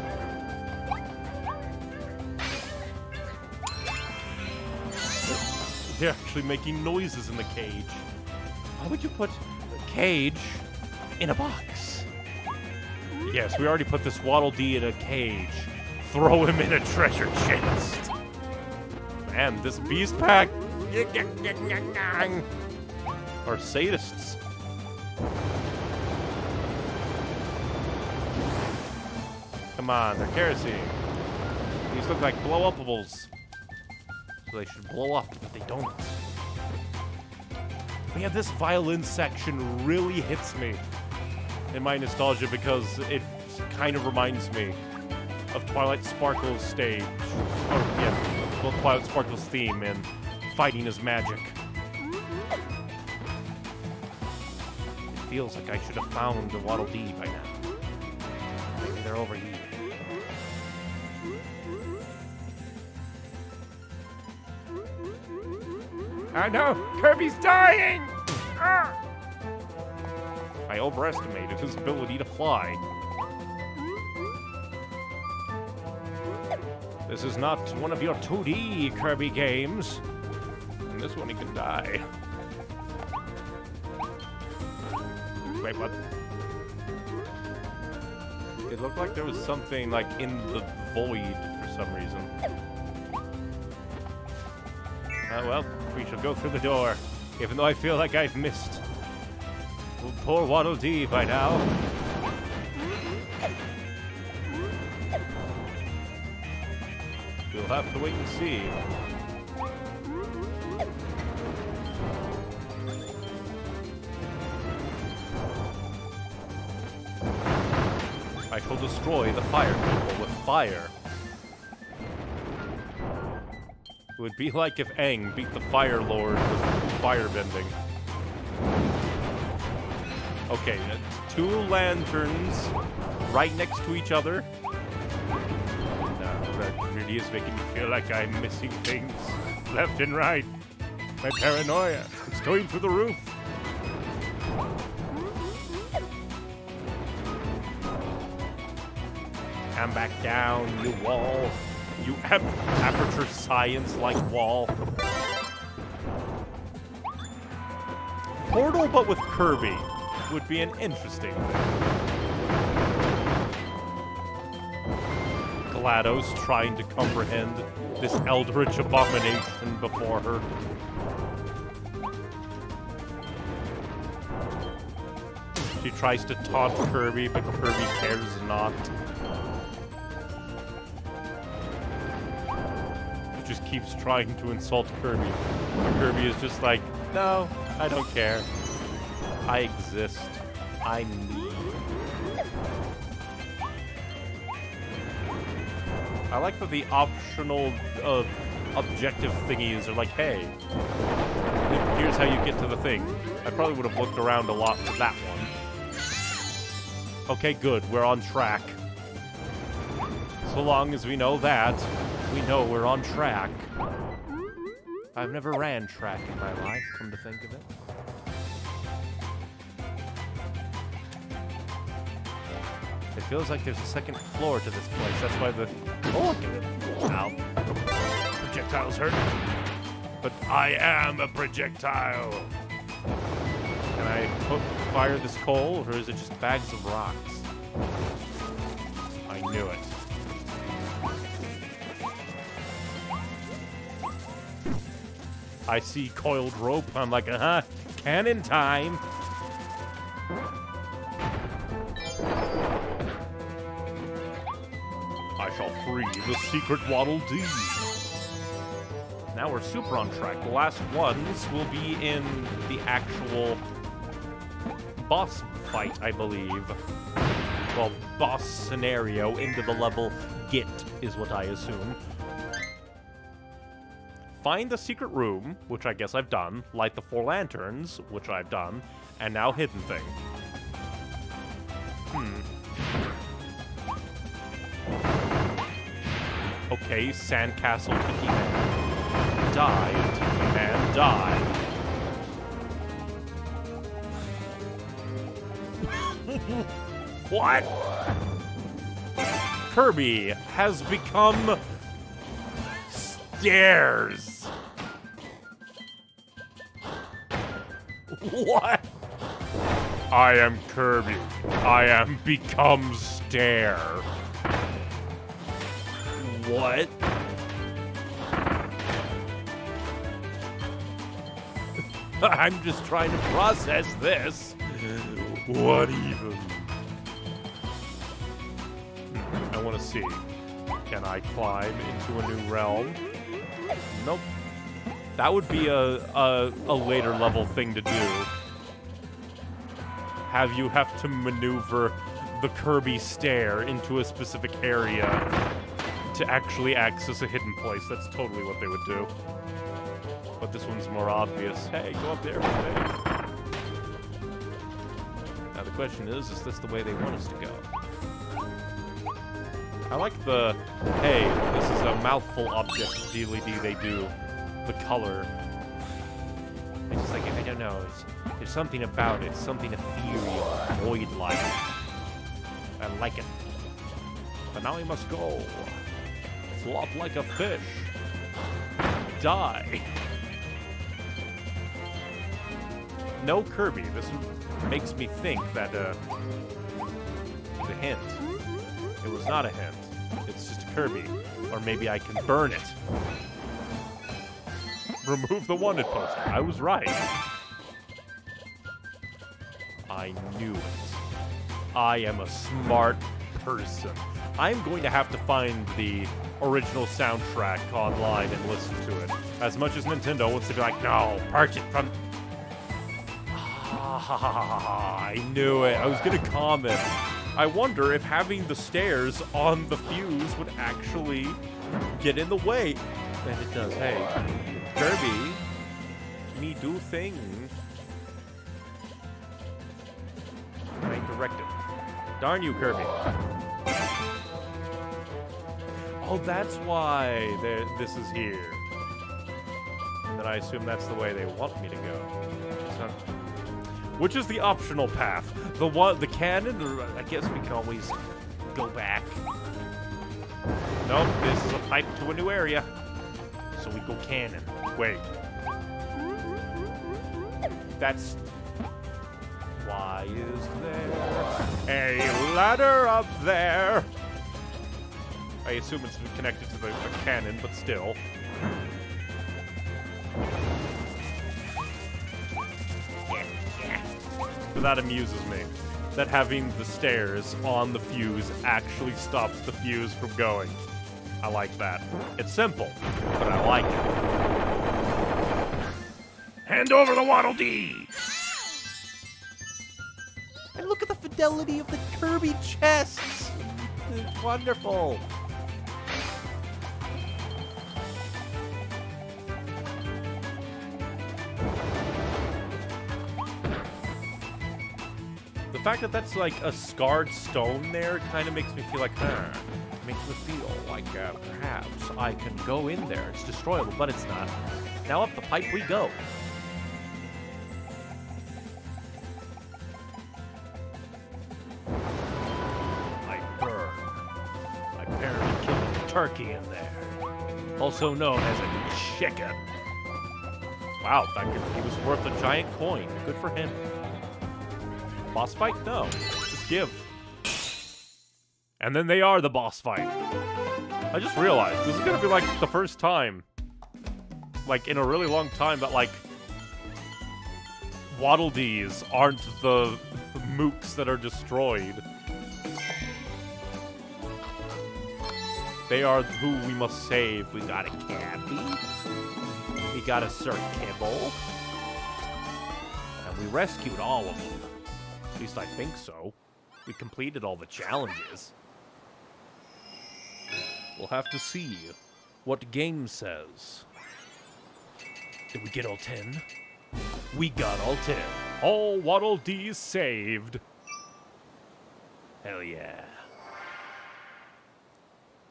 They're actually making noises in the cage. Why would you put a cage in a box? Yes, we already put this Waddle Dee in a cage. Throw him in a treasure chest. Man, this beast pack are sadists. Come on, they're kerosene. These look like blow-upables. So they should blow up, but they don't. But yeah, this violin section really hits me in my nostalgia because it kind of reminds me of Twilight Sparkle's stage. Or, yeah, well, Twilight Sparkle's theme in Fighting is Magic. It feels like I should have found the Waddle Dee by now. Maybe they're over here. Oh no! Kirby's dying! Ah! I overestimated his ability to fly. This is not one of your two D Kirby games. In this one, he can die. Wait, what? It looked like there was something, like, in the void for some reason. Uh, well, we shall go through the door, even though I feel like I've missed. Well, poor Waddle Dee by now. We'll have to wait and see. I shall destroy the fire people with fire. It would be like if Aang beat the Fire Lord with firebending. Okay, two lanterns right next to each other. Really is making me feel like I'm missing things left and right. My paranoia, it's going through the roof. Come back down, you wall. You ap aperture science-like wall. Portal, but with Kirby, would be an interesting thing. GLaDOS trying to comprehend this eldritch abomination before her. She tries to taunt Kirby, but Kirby cares not. She just keeps trying to insult Kirby. Kirby is just like, no, I don't care. I exist. I need. I like that the optional uh, objective thingies are like, hey, here's how you get to the thing. I probably would have looked around a lot for that one. Okay, good. We're on track. So long as we know that, we know we're on track. I've never ran track in my life, come to think of it. It feels like there's a second floor to this place. That's why the... Oh, look at it. Ow. Projectiles hurt. But I am a projectile. Can I put, fire this coal, or is it just bags of rocks? I knew it. I see coiled rope. I'm like, uh-huh, cannon time. I shall free the secret Waddle Dee. Now we're super on track. The last ones will be in the actual boss fight, I believe. Well, boss scenario into the level Git is what I assume. Find the secret room, which I guess I've done, light the four lanterns, which I've done, and now hidden thing. Hmm. Okay, sandcastle Tiki Man. Die, Tiki Man, die. What? Kirby has become stairs. What? I am Kirby. I am become Stair. What? I'm just trying to process this. What even? I want to see. Can I climb into a new realm? Nope. That would be a, a a later level thing to do. Have you have to maneuver the Kirby stair into a specific area to actually access a hidden place. That's totally what they would do. But this one's more obvious. Hey, go up there. Now the question is, is this the way they want us to go? I like the, hey, this is a mouthful object D L D they do. The color. It's just like, I don't know. It's, there's something about it. Something ethereal, void-like. I like it. But now we must go. Flop like a fish. Die. No Kirby. This makes me think that, uh... it's a hint. It was not a hint. It's just a Kirby. Or maybe I can burn it. Remove the wanted poster. I was right. I knew it. I am a smart person. I'm going to have to find the original soundtrack online and listen to it. As much as Nintendo wants to be like, no, purge it from... Ah, I knew it. I was going to comment. I wonder if having the stairs on the fuse would actually get in the way. And it does. Hey. Kirby, me do thing. Can I direct it? Darn you, Kirby. Oh, that's why this is here. Then I assume that's the way they want me to go. Not... Which is the optional path? The one, the cannon? The, I guess we can always go back. Nope, this is a pipe to a new area. So we go cannon. Wait. That's... Why is there a ladder up there? I assume it's connected to the, the cannon, but still. So that amuses me. That having the stairs on the fuse actually stops the fuse from going. I like that. It's simple, but I like it. Hand over the Waddle Dee! And look at the fidelity of the Kirby chests. It's wonderful. The fact that that's like a scarred stone there kind of makes me feel like, ah, makes me feel like uh, perhaps I can go in there. It's destroyable, but it's not. Now up the pipe we go. Turkey in there, also known as a chicken. Wow, that he was worth a giant coin. Good for him. Boss fight? No. Just give. And then they are the boss fight. I just realized this is gonna be like the first time, like in a really long time, that like Waddle Dees aren't the mooks that are destroyed. They are who we must save. We got a Cappy. We got a Sir Kibble. And we rescued all of them. At least I think so. We completed all the challenges. We'll have to see what game says. Did we get all ten? We got all ten. All Waddle Dees saved. Hell yeah.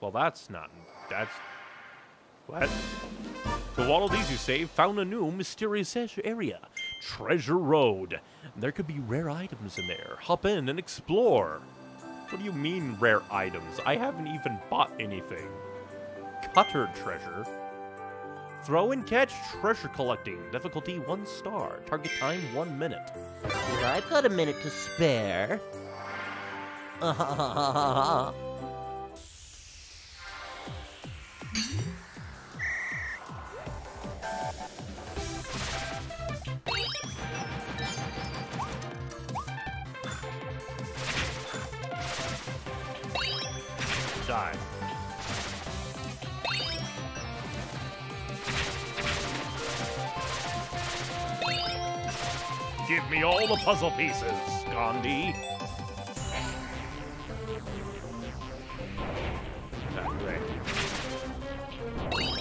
Well, that's not... That's... What? The Waddle Dees you saved found a new mysterious area. Treasure Road. There could be rare items in there. Hop in and explore. What do you mean, rare items? I haven't even bought anything. Cutter treasure. Throw and catch treasure collecting. Difficulty one star. Target time one minute. I've got a minute to spare. Ah. Die. Give me all the puzzle pieces, Gandhi.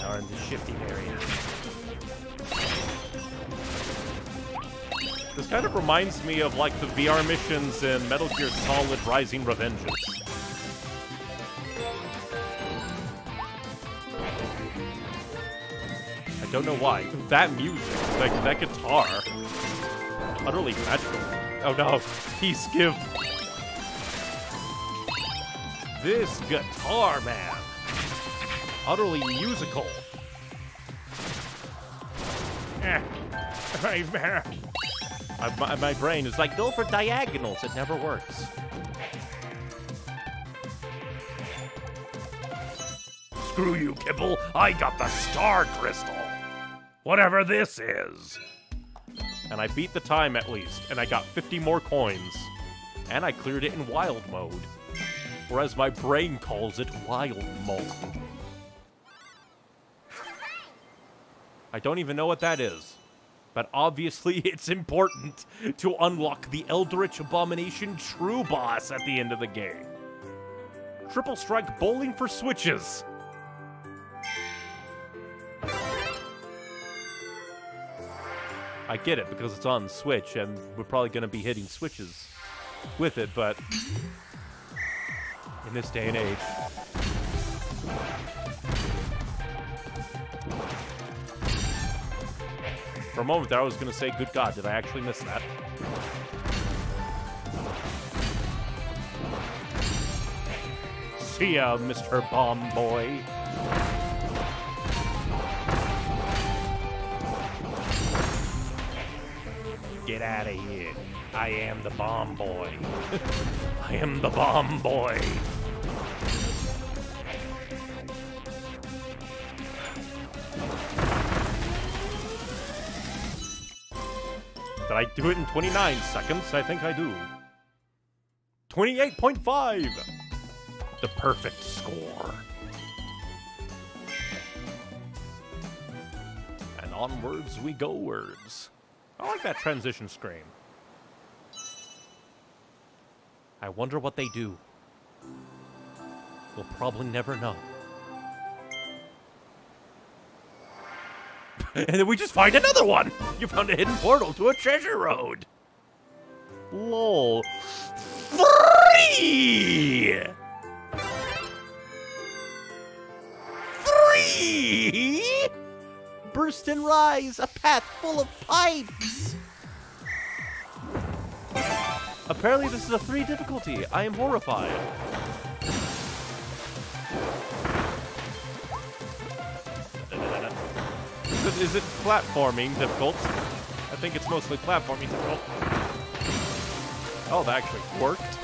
Are in the shifting area. This kind of reminds me of like the V R missions in Metal Gear Solid Rising Revengeance. I don't know why. That music, like that guitar, utterly magical. Oh no, peace give. This guitar, man. Utterly musical. Eh. I, my, my brain is like, go for diagonals. It never works. Screw you, Kibble. I got the star crystal. Whatever this is. And I beat the time at least. And I got fifty more coins. And I cleared it in wild mode. Or as my brain calls it, wild mode. I don't even know what that is, but obviously it's important to unlock the Eldritch Abomination True Boss at the end of the game. Triple Strike Bowling for Switches. I get it because it's on Switch and we're probably going to be hitting Switches with it, but in this day and age... For a moment there, I was going to say, good God, did I actually miss that? See ya, Mister Bomb Boy. Get out of here. I am the Bomb Boy. I am the Bomb Boy. Did I do it in twenty-nine seconds? I think I do. twenty-eight point five! The perfect score. And onwards we go-wards. I like that transition screen. I wonder what they do. We'll probably never know. And then we just find another one! You found a hidden portal to a treasure road! Lol. Three! Three! Burst and rise, a path full of pipes! Apparently this is a three difficulty. I am horrified. Is it platforming difficult? I think it's mostly platforming difficult. Oh, that actually worked.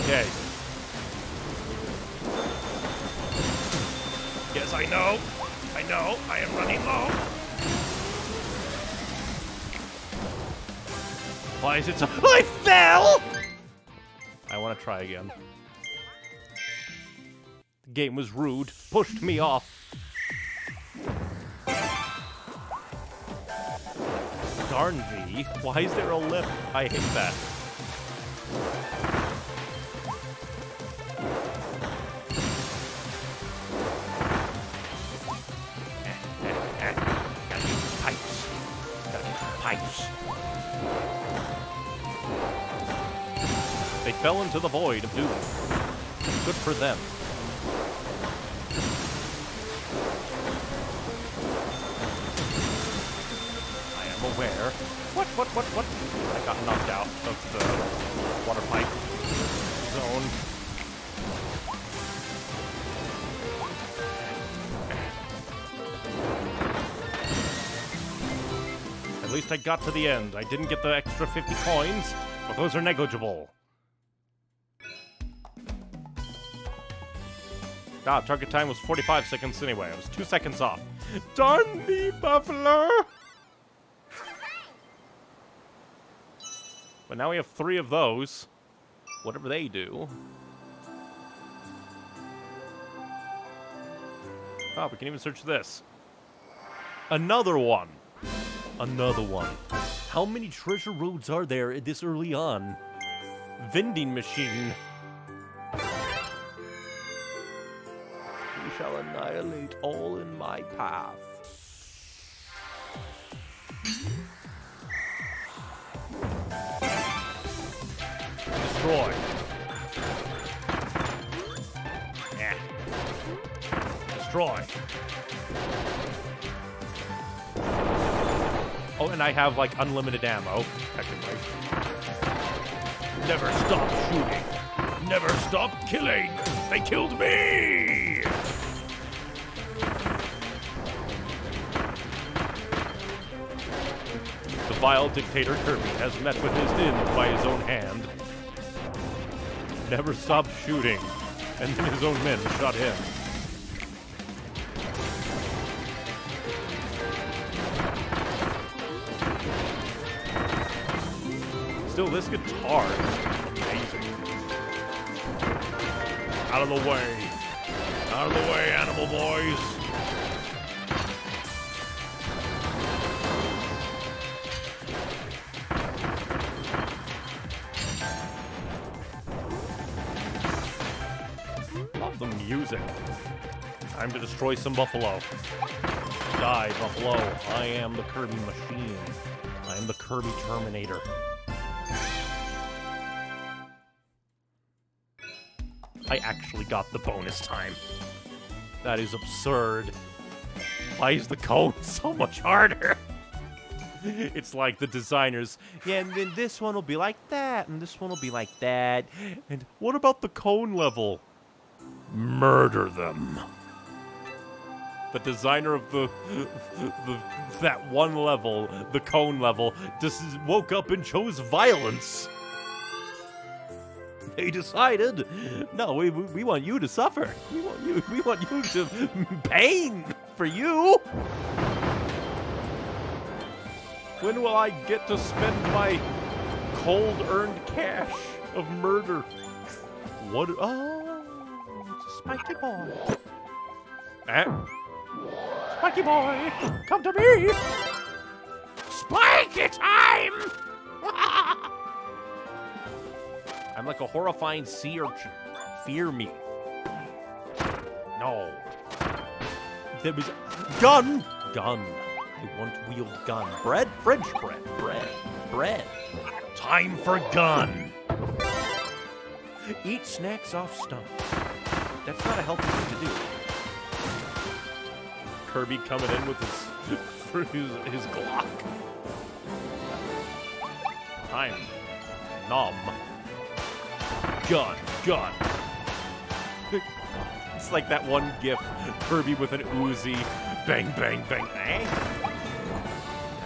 Okay. Yes, I know. I know. I am running low. Why is it so- I fell! I want to try again. The game was rude, pushed me off. Darn thee, why is there a lip? I hate that. Fell into the void of doom. Good for them. I am aware. What, what, what, what? I got knocked out of the water pipe zone. At least I got to the end. I didn't get the extra fifty coins, but those are negligible. Ah, target time was forty-five seconds anyway. I was two seconds off. Darn the buffalo! But now we have three of those. Whatever they do. Oh, we can even search this. Another one. Another one. How many treasure roads are there this early on? Vending machine. Shall annihilate all in my path. Destroy. Yeah. Destroy. Oh, and I have like unlimited ammo. Technically. Never stop shooting. Never stop killing. They killed me. Vile dictator Kirby has met with his end by his own hand. Never stopped shooting, and then his own men shot him. Still, this guitar is amazing. Out of the way. Out of the way, animal boys. Time to destroy some buffalo. Die, buffalo. I am the Kirby machine. I am the Kirby Terminator. I actually got the bonus time. That is absurd. Why is the code so much harder? It's like the designers. Yeah, and then this one will be like that, and this one will be like that. And what about the cone level? Murder them. The designer of the, the, the that one level, the cone level, just woke up and chose violence. They decided, no, we we want you to suffer. We want you. We want you to pain for you. When will I get to spend my cold-earned cash of murder? What? Oh. Mighty boy. Ah. Spiky boy, come to me! Spiky time! I'm like a horrifying sea urchin. Fear me. No. There was gun! Gun. I want wheeled gun. Bread? French bread. Bread. Bread. Time for gun! Eat snacks off stumps. That's not a healthy thing to do. Kirby coming in with his his, his Glock. Time. Nom. Gun. Gun. It's like that one gif. Kirby with an Uzi. Bang, bang, bang, bang.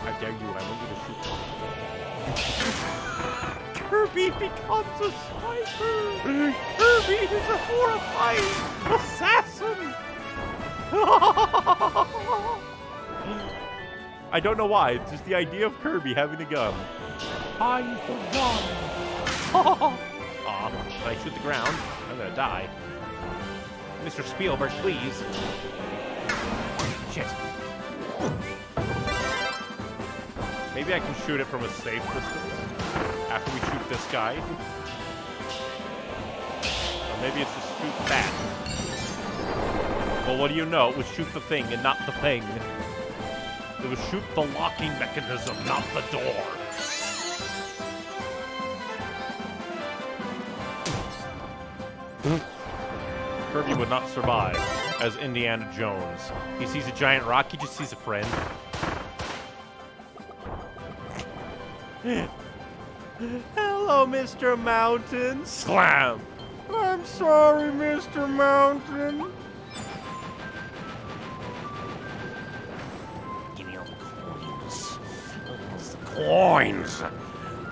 I dare you. I want you to shoot. Kirby becomes a sniper. Kirby is a horrifying assassin. I don't know why. It's just the idea of Kirby having a gun. I'm for gun. Aw, if I shoot the ground, I'm gonna die. Mister Spielberg, please. Shit. Maybe I can shoot it from a safe distance after we shoot this guy. Or maybe it's just shoot that. Well, what do you know? It was shoot the thing and not the thing. It was shoot the locking mechanism, not the door. Kirby would not survive as Indiana Jones. He sees a giant rock, he just sees a friend. Hello, Mister Mountain. Slam! I'm sorry, Mister Mountain. Coins!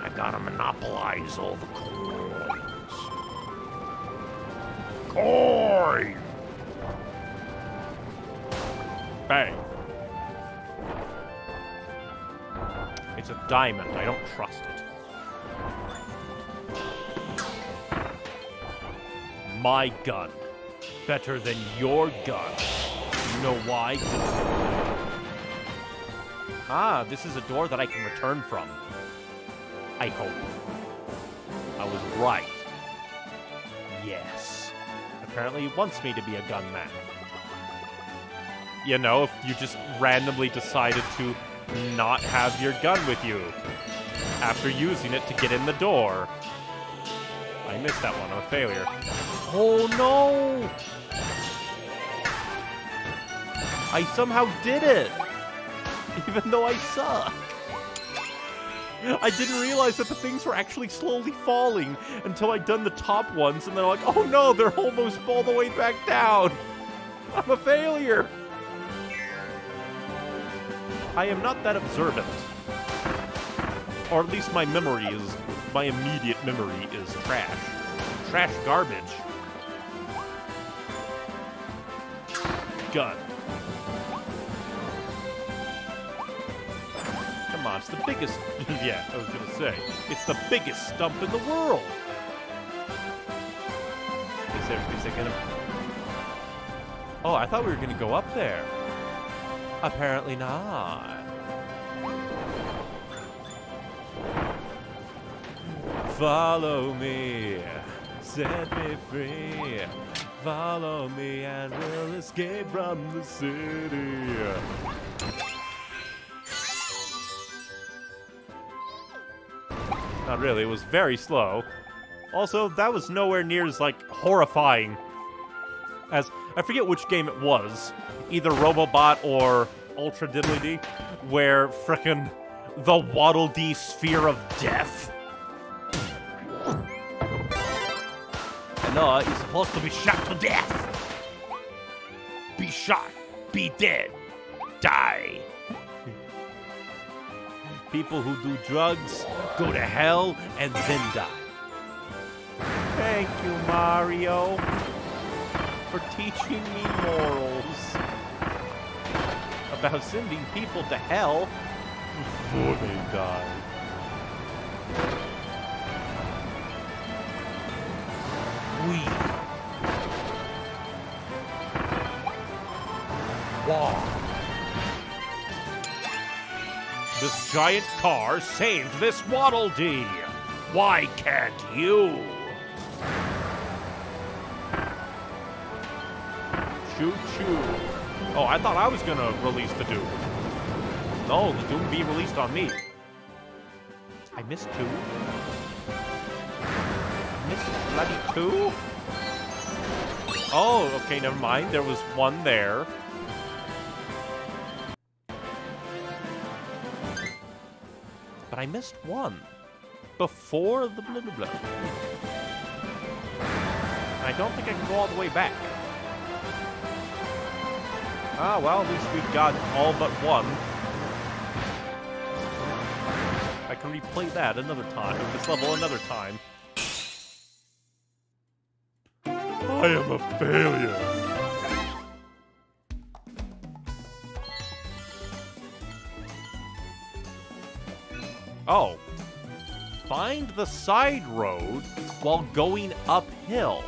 I gotta monopolize all the coins. Coin! Bang. It's a diamond. I don't trust it. My gun. Better than your gun. You know why? Ah, this is a door that I can return from. I hope. I was right. Yes. Apparently he wants me to be a gunman. You know, if you just randomly decided to not have your gun with you after using it to get in the door. I missed that one. I'm a failure. Oh, no! I somehow did it! Even though I suck. I didn't realize that the things were actually slowly falling until I'd done the top ones, and they're like, oh no, they're almost all the way back down. I'm a failure. I am not that observant. Or at least my memory is, my immediate memory is trash. Trash garbage. Gun. It's the biggest, yeah, I was gonna say. It's the biggest stump in the world! Is there, is there gonna... Oh, I thought we were gonna go up there. Apparently not. Follow me, set me free. Follow me and we'll escape from the city. Not really, it was very slow. Also, that was nowhere near as, like, horrifying as... I forget which game it was. Either Robobot or Ultra Diddly Dee, where frickin' the Waddle Dee Sphere of Death. Noah, you're supposed to be shot to death! Be shot! Be dead! Die! People who do drugs go to hell and then die. Thank you, Mario, for teaching me morals about sending people to hell before they die. We. This giant car saved this Waddle Dee. Why can't you? Choo-choo. Oh, I thought I was gonna release the Doom. No, the Doom being released on me. I missed two. I missed bloody two? Oh, okay, never mind. There was one there. But I missed one. Before the blah blah blah. And I don't think I can go all the way back. Ah, well, at least we got all but one. I can replay that another time, this level another time. I am a failure. Oh. Find the side road while going uphill.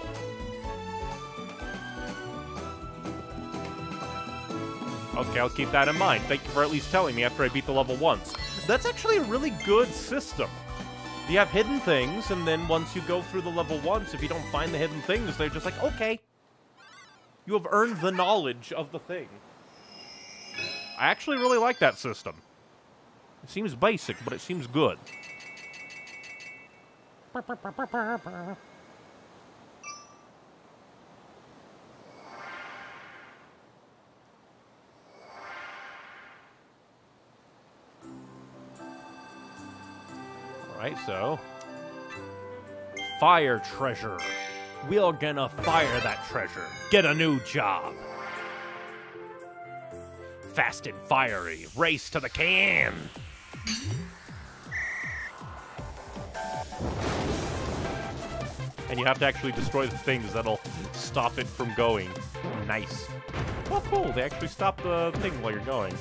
Okay, I'll keep that in mind. Thank you for at least telling me after I beat the level once. That's actually a really good system. You have hidden things, and then once you go through the level once, if you don't find the hidden things, they're just like, okay. You have earned the knowledge of the thing. I actually really like that system. It seems basic, but it seems good. Alright, so... Fire treasure. We're gonna fire that treasure. Get a new job. Fast and fiery. Race to the can! And you have to actually destroy the things that'll stop it from going. Nice. Oh, cool. They actually stop the thing while you're going.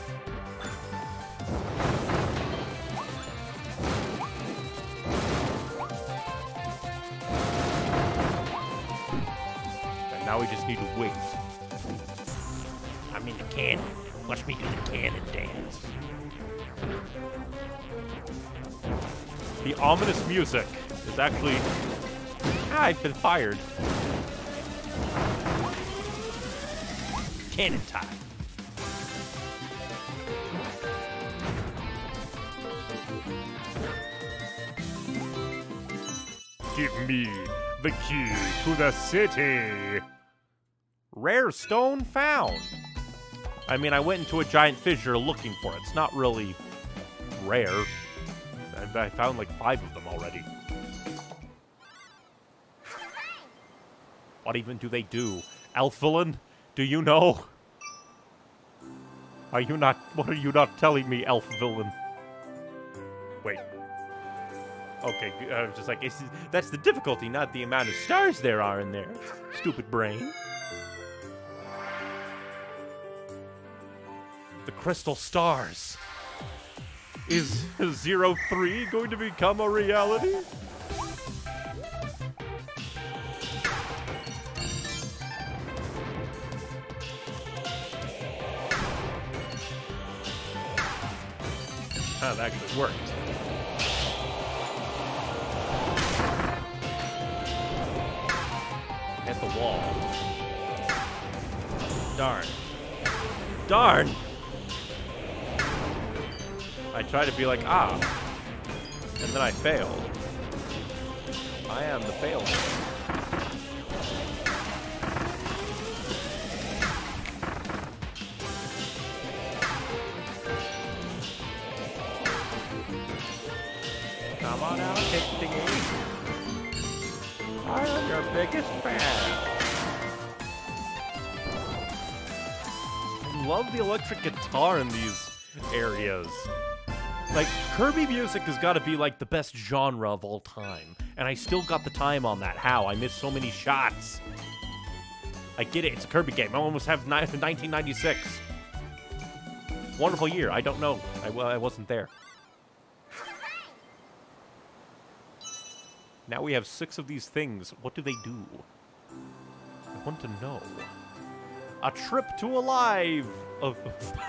And now we just need to wait. I'm in the cannon. Watch me do the cannon dance. The ominous music is actually... I've been fired. Cannon time. Give me the key to the city. Rare stone found. I mean, I went into a giant fissure looking for it. It's not really rare. I found like five of them already. What even do they do? Elfilin, do you know? Are you not... What are you not telling me, Elfilin? Wait. Okay, I was just like, it's, that's the difficulty, not the amount of stars there are in there. Stupid brain. The crystal stars. Is zero three going to become a reality? Huh, that actually worked. Hit the wall. Darn. Darn! I tried to be like, ah. And then I failed. I am the failure. Come on out, take the game. I am your biggest fan. I love the electric guitar in these areas. Like, Kirby music has got to be like the best genre of all time. And I still got the time on that. How? I missed so many shots. I get it, it's a Kirby game. I almost have nineteen ninety-six. Wonderful year. I don't know. I, I wasn't there. Now we have six of these things. What do they do? I want to know. A trip to Alive. Oh,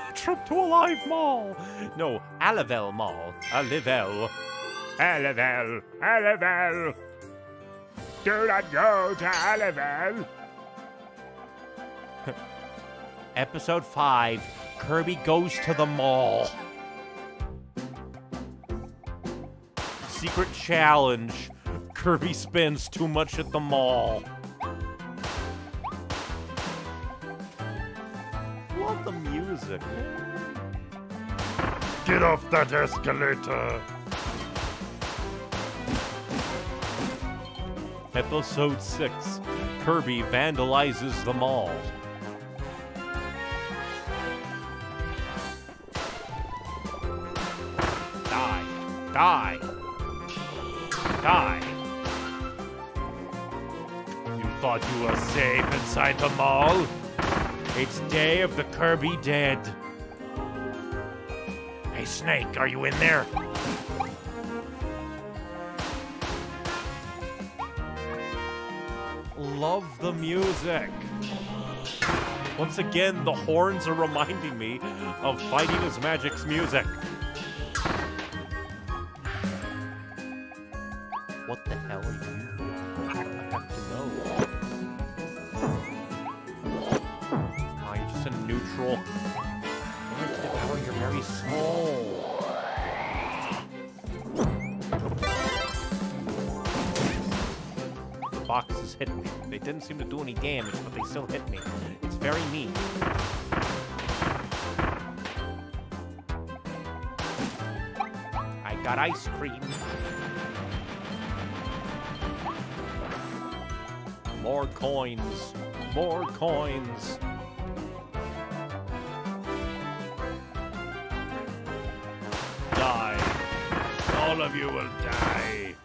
a trip to Alive Mall. No, Alivel Mall. Alivel. Alivel. Alivel. Do not go to Alivel. Episode five. Kirby goes to the mall. Secret challenge. Kirby spends too much at the mall. Love the music. Get off that escalator. Episode six. Kirby vandalizes the mall. Die. Die. Die. You thought you were safe inside the mall? It's Day of the Kirby Dead. Hey, Snake, are you in there? Love the music. Once again, the horns are reminding me of Fighting is Magic's music. What the hell are you? I have to know. Oh, you're just a neutral. I'm going to devour your very soul. The boxes hit me. They didn't seem to do any damage, but they still hit me. It's very neat. I got ice cream. More coins. More coins. Die. All of you will die.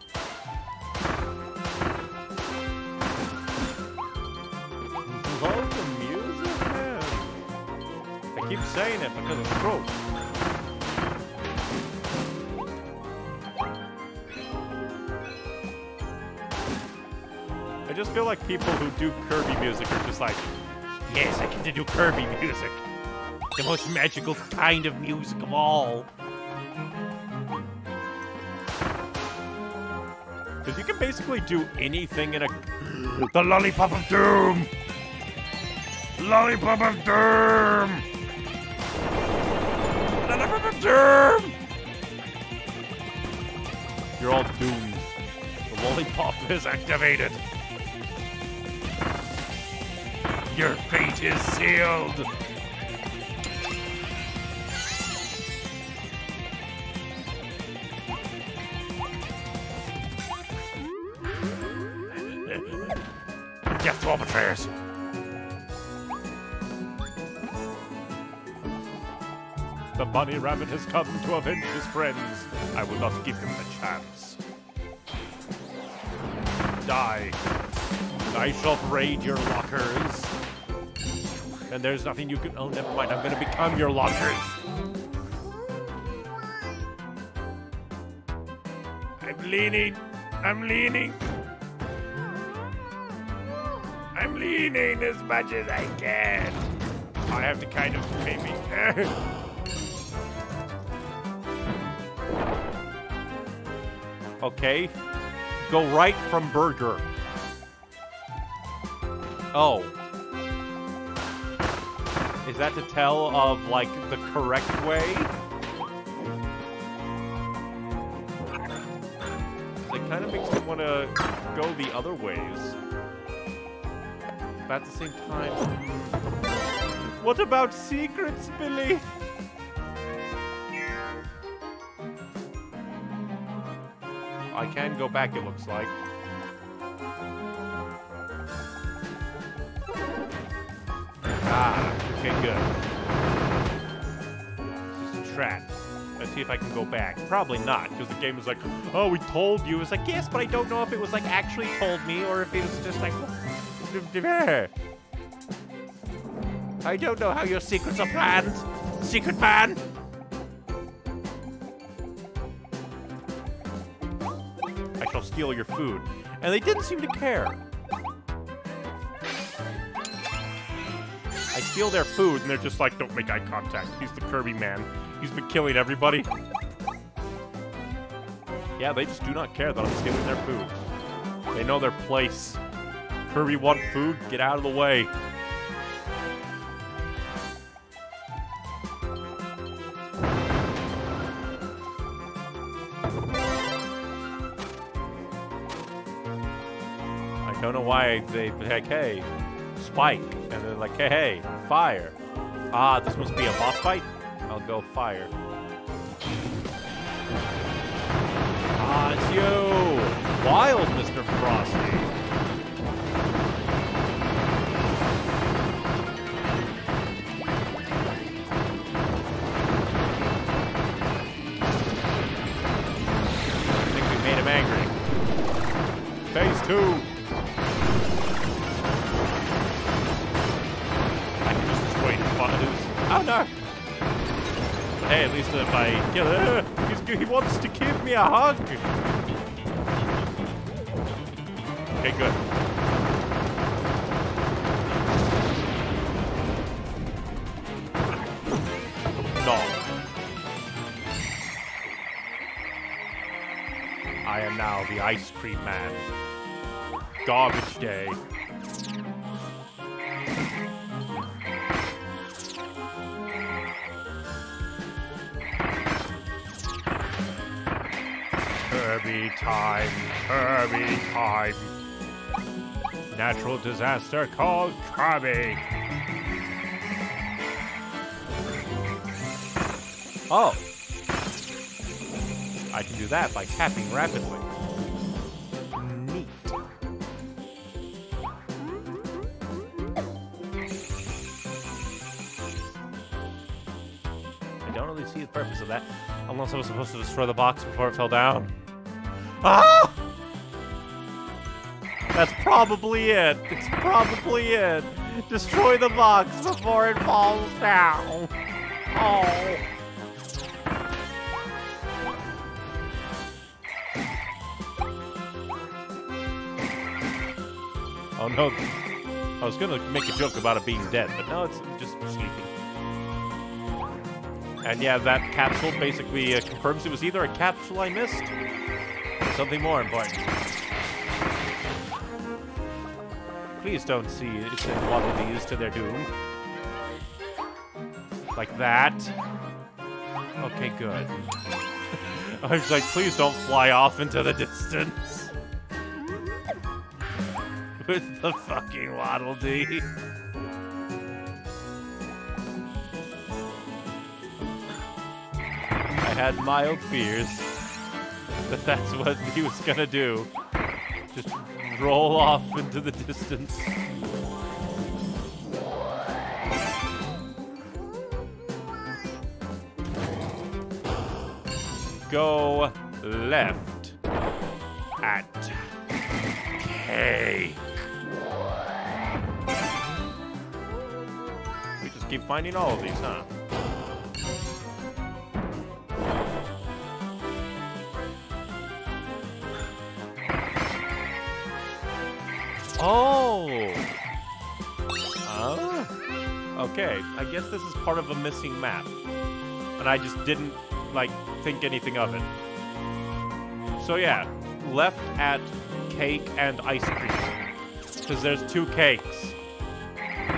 Love the music, man. I keep saying it because it's true. I just feel like people who do Kirby music are just like, yes, I can do Kirby music. The most magical kind of music of all. Because you can basically do anything in a... The Lollipop of Doom! Lollipop of Doom! Lollipop of Doom! You're all doomed. The Lollipop is activated. Your fate is sealed! Death to all betrayers! The bunny rabbit has come to avenge his friends. I will not give him the chance. Die. I shall raid your lockers. And there's nothing you can... Oh, never mind. I'm going to become your lockers. I'm leaning. I'm leaning. I'm leaning as much as I can. I have to kind of maybe... Okay. Go right from burger. Oh. Is that to tell of, like, the correct way? It kind of makes me want to go the other ways. But at the same time... What about secrets, Billy? I can go back, it looks like. Ah, okay, good. Just a trap. Let's see if I can go back. Probably not, because the game is like, oh, we told you. It's like, yes, but I don't know if it was like actually told me or if it was just like... I don't know how your secrets are planned. Secret plan! I shall steal your food. And they didn't seem to care. I steal their food, and they're just like, don't make eye contact. He's the Kirby man. He's been killing everybody. Yeah, they just do not care that I'm stealing their food. They know their place. Kirby want food? Get out of the way. I don't know why they like, hey, spike. And they're like, hey, hey, fire. Ah, this must be a boss fight? I'll go fire. Ah, it's you! Wild, Mister Frosty! I think we made him angry. Phase two! I can just destroy his... Oh no! But hey, at least if I kill her... He wants to give me a hug! Okay, good. No. I am now the ice cream man. Garbage day. Kirby time, Kirby time. Natural disaster called Kirby. Oh. I can do that by tapping rapidly. Neat. I don't really see the purpose of that. Unless I was supposed to destroy the box before it fell down. Ah! That's probably it. It's probably it. Destroy the box before it falls down. Oh. Oh no. I was gonna make a joke about it being dead, but no, it's just sleeping. And yeah, that capsule basically uh, confirms it was either a capsule I missed. Something more important. Please don't see it and waddle these to their doom. Like that. Okay, good. I was like, please don't fly off into the distance. With the fucking Waddle Dee. I had mild fears. That that's what he was gonna do. Just roll off into the distance. Go left at K. We just keep finding all of these, huh? Oh! Oh! Okay, I guess this is part of a missing map. And I just didn't, like, think anything of it. So yeah, left at cake and ice cream. Because there's two cakes.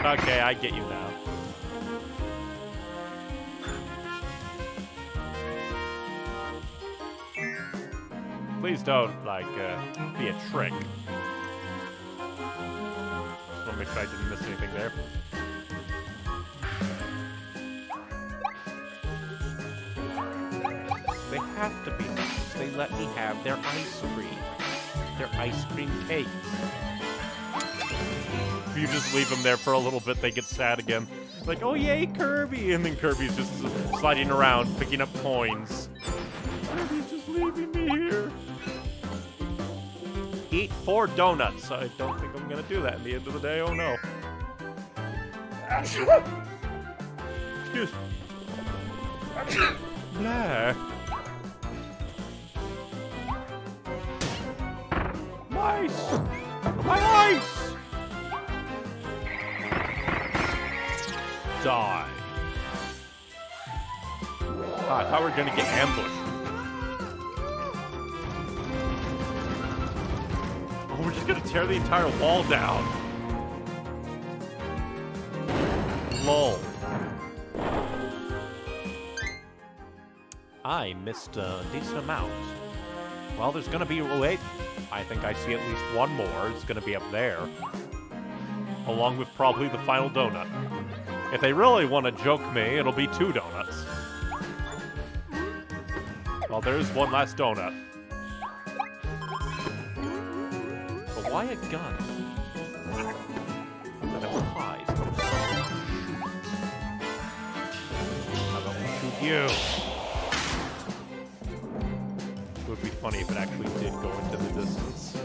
Okay, I get you now. Please don't, like, uh, be a trick. Make sure I didn't miss anything there. They have to be nice. They let me have their ice cream. Their ice cream cake. If you just leave them there for a little bit, they get sad again. Like, oh yay, Kirby! And then Kirby's just sliding around, picking up coins. Kirby's just leaving me here. Eat four donuts. I don't think I'm gonna do that at the end of the day. Oh no. Excuse me. Nah. My ice! My ice! die. Ah, I thought we were gonna get ambushed. Oh, we're just gonna tear the entire wall down. Lol. I missed a decent amount. Well, there's gonna be a wait. I think I see at least one more. It's gonna be up there. Along with probably the final donut. If they really want to joke me, it'll be two donuts. Well, there's one last donut. But why a gun? That implies how about we shoot you? It would be funny if it actually did go into the distance.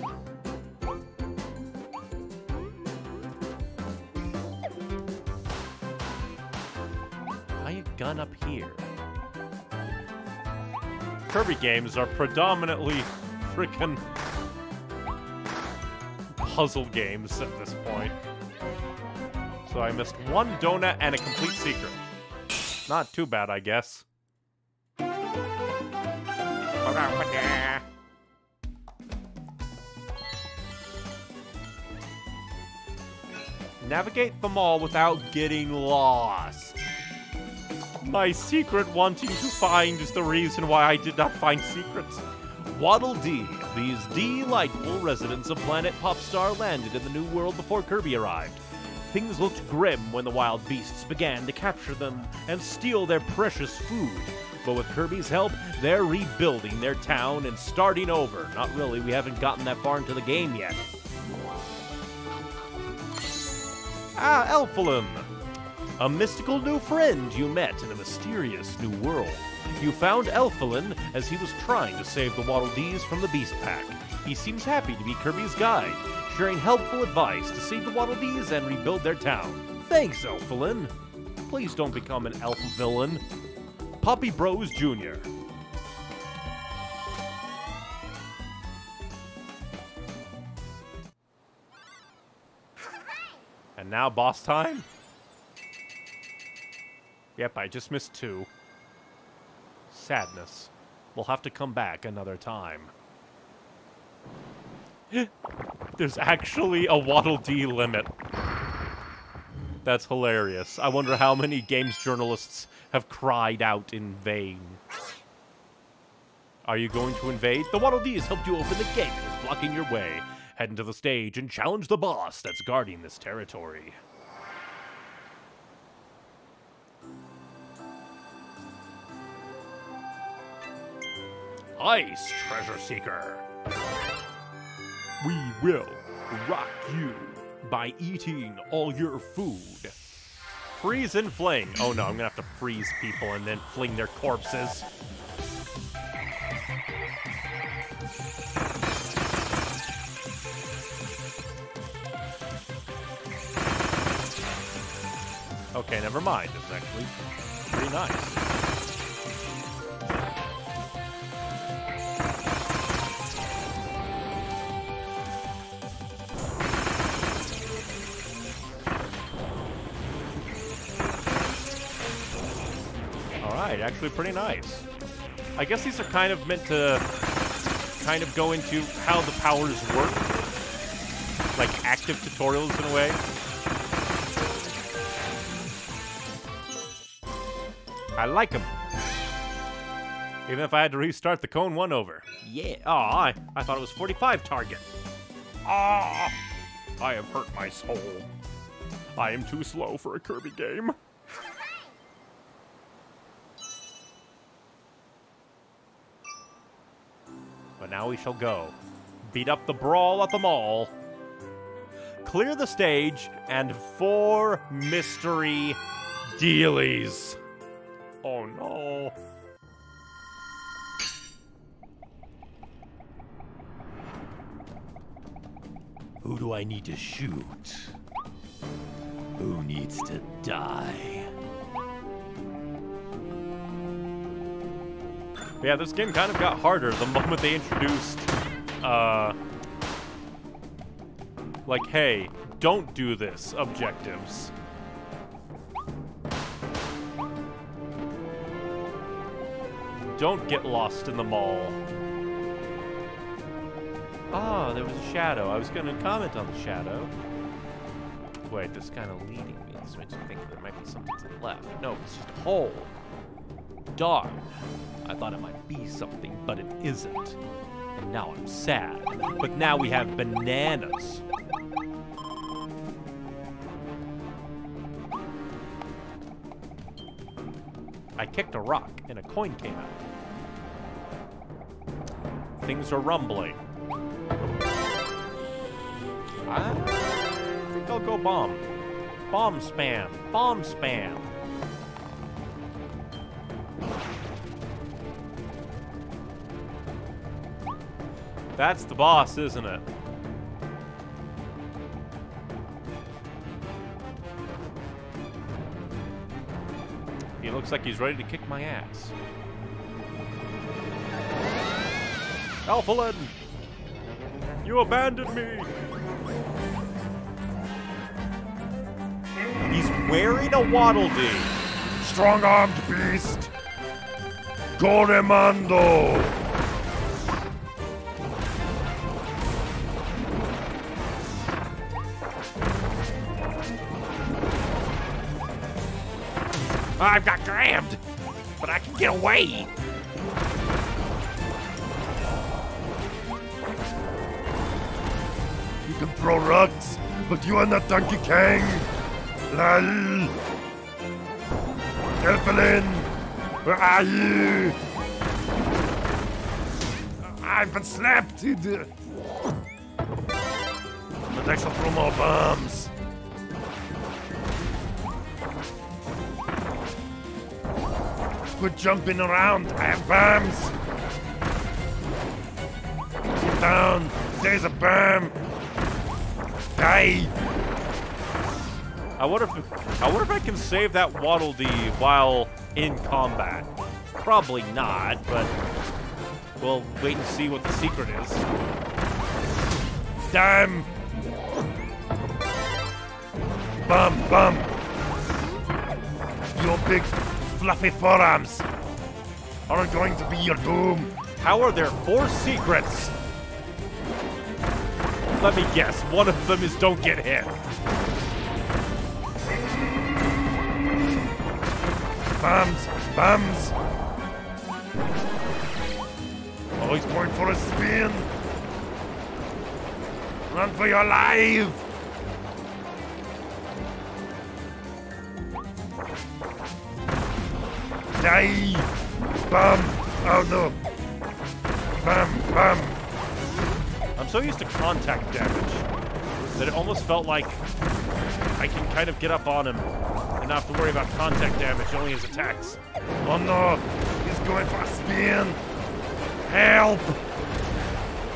Why a gun up here? Kirby games are predominantly frickin' puzzle games at this point. So I missed one donut and a complete secret. Not too bad, I guess. Navigate the mall without getting lost. My secret wanting to find is the reason why I did not find secrets. Waddle Dee. These delightful residents of planet Popstar landed in the new world before Kirby arrived. Things looked grim when the wild beasts began to capture them and steal their precious food. But with Kirby's help, they're rebuilding their town and starting over. Not really, we haven't gotten that far into the game yet. Ah, Elfilin! A mystical new friend you met in a mysterious new world. You found Elfilin as he was trying to save the Waddle Dees from the Beast Pack. He seems happy to be Kirby's guide, sharing helpful advice to save the Waddle Dees and rebuild their town. Thanks, Elfilin! Please don't become an elf villain. Poppy Bros Junior And now boss time? Yep, I just missed two. Sadness. We'll have to come back another time. There's actually a Waddle Dee limit. That's hilarious. I wonder how many games journalists have cried out in vain. Are you going to invade? The Waddle Dees helped you open the gate that was blocking your way. Head into the stage and challenge the boss that's guarding this territory. Ice, treasure seeker. We will rock you. By eating all your food. Freeze and fling. Oh no, I'm gonna have to freeze people and then fling their corpses. Okay, never mind. This is actually pretty nice. Actually pretty nice. I guess these are kind of meant to kind of go into how the powers work. Like active tutorials in a way. I like them. Even if I had to restart the cone one over. Yeah. Aw, oh, I, I thought it was forty-five target. Ah! Oh, I have hurt my soul. I am too slow for a Kirby game. But now we shall go. Beat up the brawl at the mall. Clear the stage and four mystery dealies. Oh no. Who do I need to shoot? Who needs to die? Yeah, this game kind of got harder the moment they introduced, uh, like, hey, don't do this objectives. don't get lost in the mall. Ah, oh, there was a shadow. I was going to comment on the shadow. Wait, this is kind of leading me. This makes me think there might be something to the left. No, it's just a hole. Darn. I thought it might be something, but it isn't. And now I'm sad. But now we have bananas. I kicked a rock, and a coin came out. Things are rumbling. I think I'll go bomb. Bomb spam. Bomb spam. That's the boss, isn't it? He looks like he's ready to kick my ass. Elfilin! You abandoned me! He's wearing a Waddle Dee. Strong-armed beast! Goromondo! I've got grabbed, but I can get away. You can throw rocks, but you are not Donkey Kong. Lol. Elfilin, where are you? I've been slapped. But I shall throw more bombs. Quit jumping around, I have bombs! Get down, there's a bomb! Die! I wonder if, I wonder if I can save that Waddle Dee while in combat. Probably not, but we'll wait and see what the secret is. Damn! Bum, bum! Your big fluffy forearms are going to be your doom. How are there four secrets? Let me guess, one of them is don't get hit. Bums, bums. Oh, he's going for a spin. Run for your life. Die! Bum! Oh no! Bum! Bum! I'm so used to contact damage that it almost felt like I can kind of get up on him and not have to worry about contact damage, only his attacks. Oh no! He's going for a spin! Help!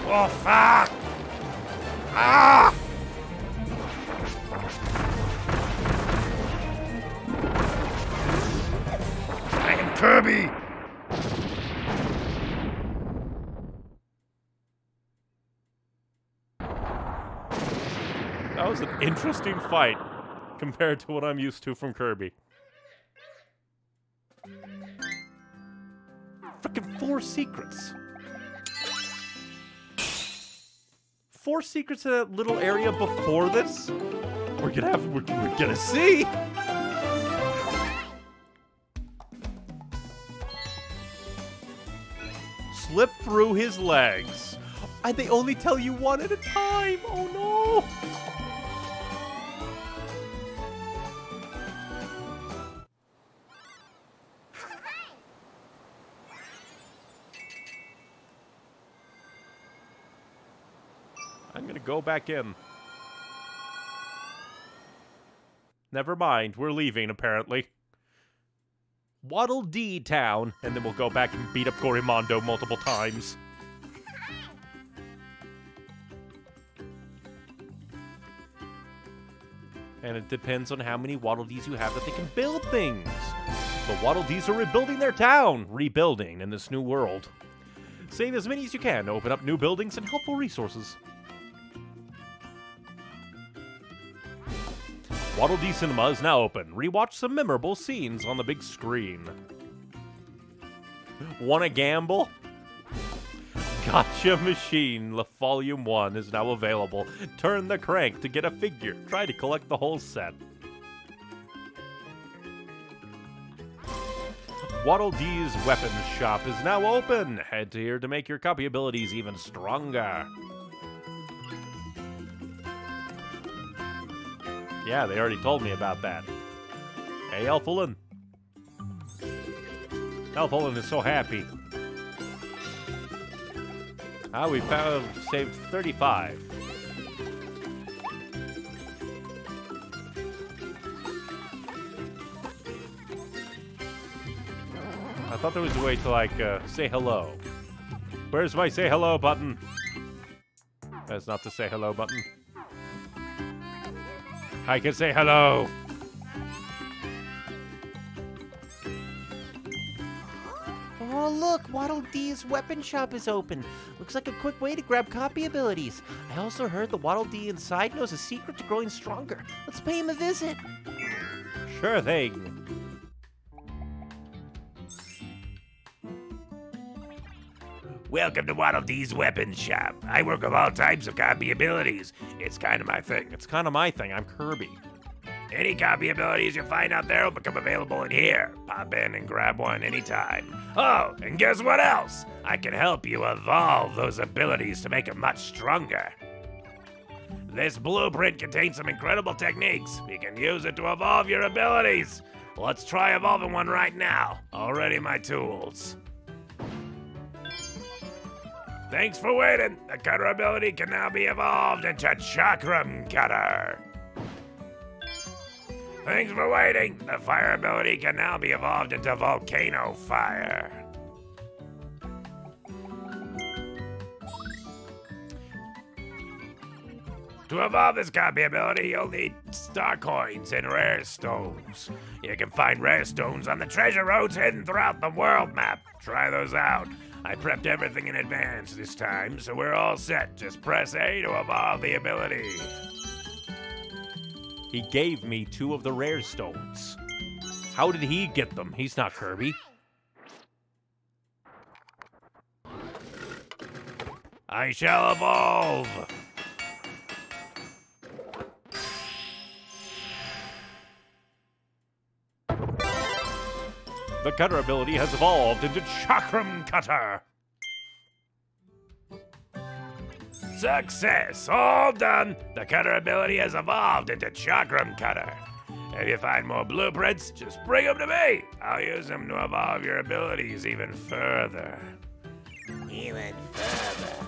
Oh fuck! Ah! Kirby! That was an interesting fight compared to what I'm used to from Kirby. Frickin' four secrets. Four secrets in that little area before this? We're gonna have, we're, we're gonna see! Slip through his legs. And they only tell you one at a time. Oh no. I'm gonna go back in. Never mind, we're leaving apparently. Waddle Dee Town, and then we'll go back and beat up Goromondo multiple times. And it depends on how many Waddle Dees you have that they can build things. The Waddle Dees are rebuilding their town, rebuilding in this new world. Save as many as you can, open up new buildings and helpful resources. Waddle Dee Cinema is now open. Rewatch some memorable scenes on the big screen. Wanna gamble? Gotcha Machine, Volume one is now available. Turn the crank to get a figure. Try to collect the whole set. Waddle Dee's Weapons Shop is now open. Head to here to make your copy abilities even stronger. Yeah, they already told me about that. Hey, Elfilin. Elfilin is so happy. Ah, we found, saved thirty-five. I thought there was a way to, like, uh, say hello. Where's my say hello button? That's not the say hello button. I can say hello! Oh, look, Waddle Dee's weapon shop is open. Looks like a quick way to grab copy abilities. I also heard the Waddle Dee inside knows a secret to growing stronger. Let's pay him a visit. Sure thing. Welcome to Waddle Dee's weapon shop. I work with all types of copy abilities. It's kind of my thing. It's kind of my thing. I'm Kirby. Any copy abilities you find out there will become available in here. Pop in and grab one anytime. Oh, and guess what else? I can help you evolve those abilities to make them much stronger. This blueprint contains some incredible techniques. You can use it to evolve your abilities. Let's try evolving one right now. Already my tools. Thanks for waiting. The cutter ability can now be evolved into Chakram Cutter. Thanks for waiting! The fire ability can now be evolved into Volcano Fire. To evolve this copy ability, you'll need star coins and rare stones. You can find rare stones on the treasure roads hidden throughout the world map. Try those out. I prepped everything in advance this time, so we're all set. Just press A to evolve the ability. He gave me two of the rare stones. How did he get them? He's not Kirby. I shall evolve! The cutter ability has evolved into Chakram Cutter! Success! All done! The cutter ability has evolved into Chakram Cutter. If you find more blueprints, just bring them to me! I'll use them to evolve your abilities even further. Even further.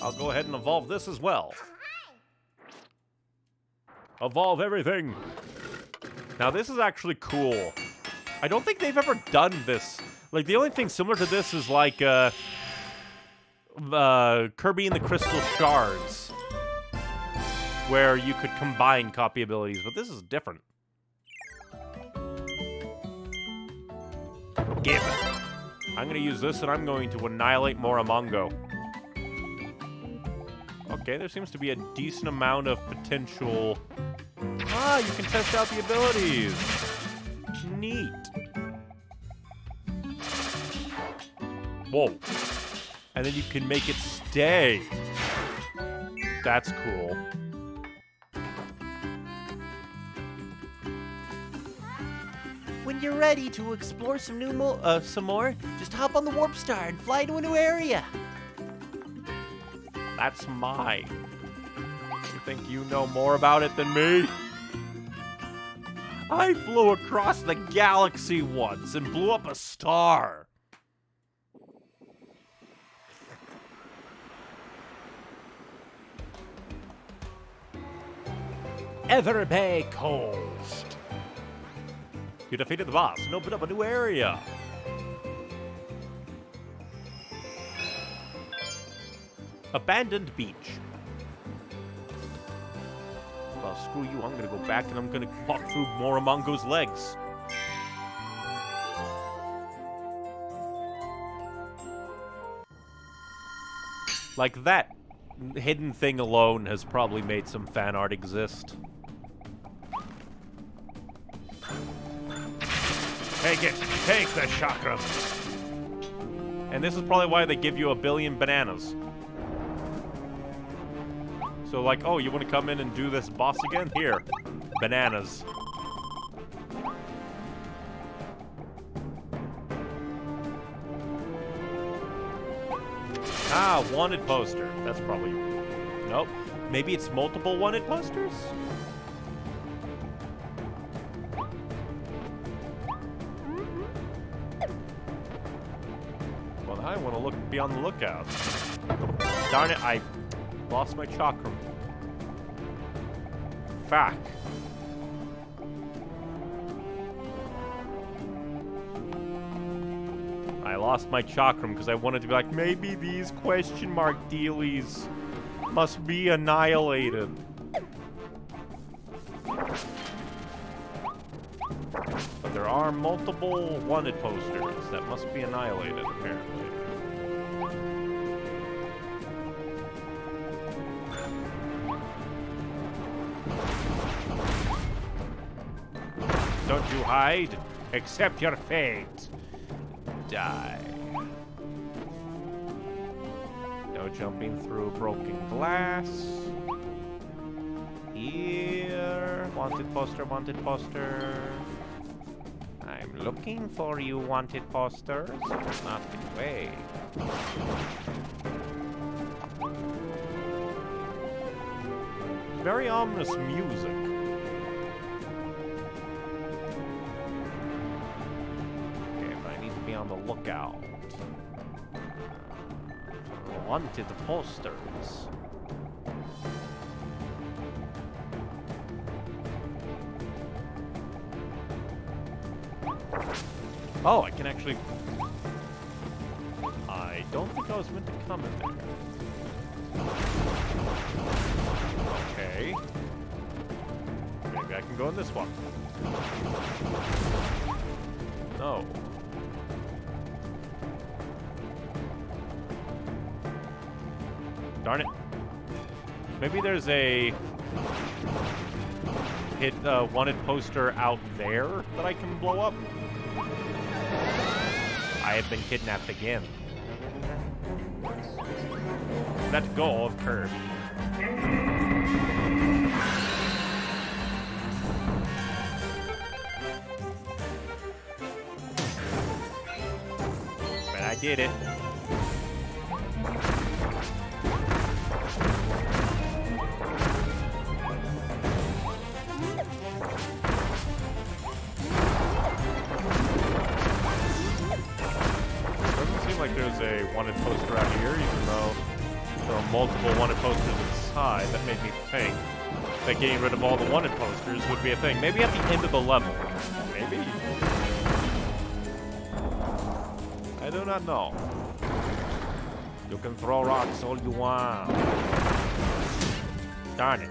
I'll go ahead and evolve this as well. Evolve everything! Now this is actually cool. I don't think they've ever done this. Like, the only thing similar to this is like, uh, uh, Kirby and the Crystal Shards, where you could combine copy abilities, but this is different. Give it. I'm gonna use this and I'm going to annihilate Goromondo. Okay, there seems to be a decent amount of potential. Ah, you can test out the abilities. Neat. Whoa. And then you can make it stay. That's cool. When you're ready to explore some new mo uh, some more, just hop on the Warp Star and fly to a new area. That's mine. You think you know more about it than me? I flew across the galaxy once and blew up a star. Everbay Coast. You defeated the boss and opened up a new area. Abandoned beach. Well, screw you, I'm gonna go back and I'm gonna walk through Goromondo's legs. Like that. hidden thing alone has probably made some fan art exist. Take it! Take the chakra! And this is probably why they give you a billion bananas. So like, oh, you want to come in and do this boss again? Here. Bananas. Ah, wanted poster. That's probably... Nope. Maybe it's multiple wanted posters? Well, I want to look, be on the lookout. Darn it, I lost my chakra. Fuck. I lost my chakram because I wanted to be like, maybe these question mark dealies must be annihilated. But there are multiple wanted posters that must be annihilated, apparently. Don't you hide, accept your fate. Die. No jumping through broken glass. Here. Wanted poster, wanted poster. I'm looking for you, wanted posters. Not the way. Very ominous music. Lookout. Wanted posters. Oh, I can actually... I don't think I was meant to come in there. Okay. Maybe I can go in this one. No. Darn it. Maybe there's a hit uh, wanted poster out there that I can blow up. I have been kidnapped again. Let go of Kirby. But I did it. Wanted poster out here, even though there are multiple wanted posters inside. That made me think that getting rid of all the wanted posters would be a thing. Maybe at the end of the level. Maybe. I do not know. You can throw rocks all you want. Darn it.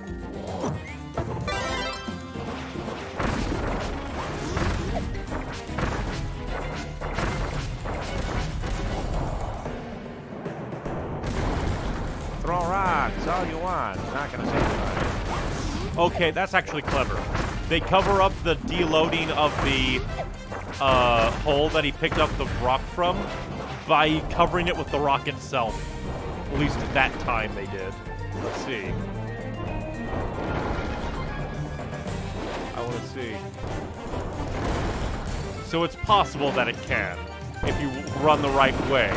All you want. Not gonna save anybody. Okay, that's actually clever. They cover up the deloading of the uh, hole that he picked up the rock from by covering it with the rock itself. At least at that time they did. Let's see. I want to see. So it's possible that it can, if you run the right way.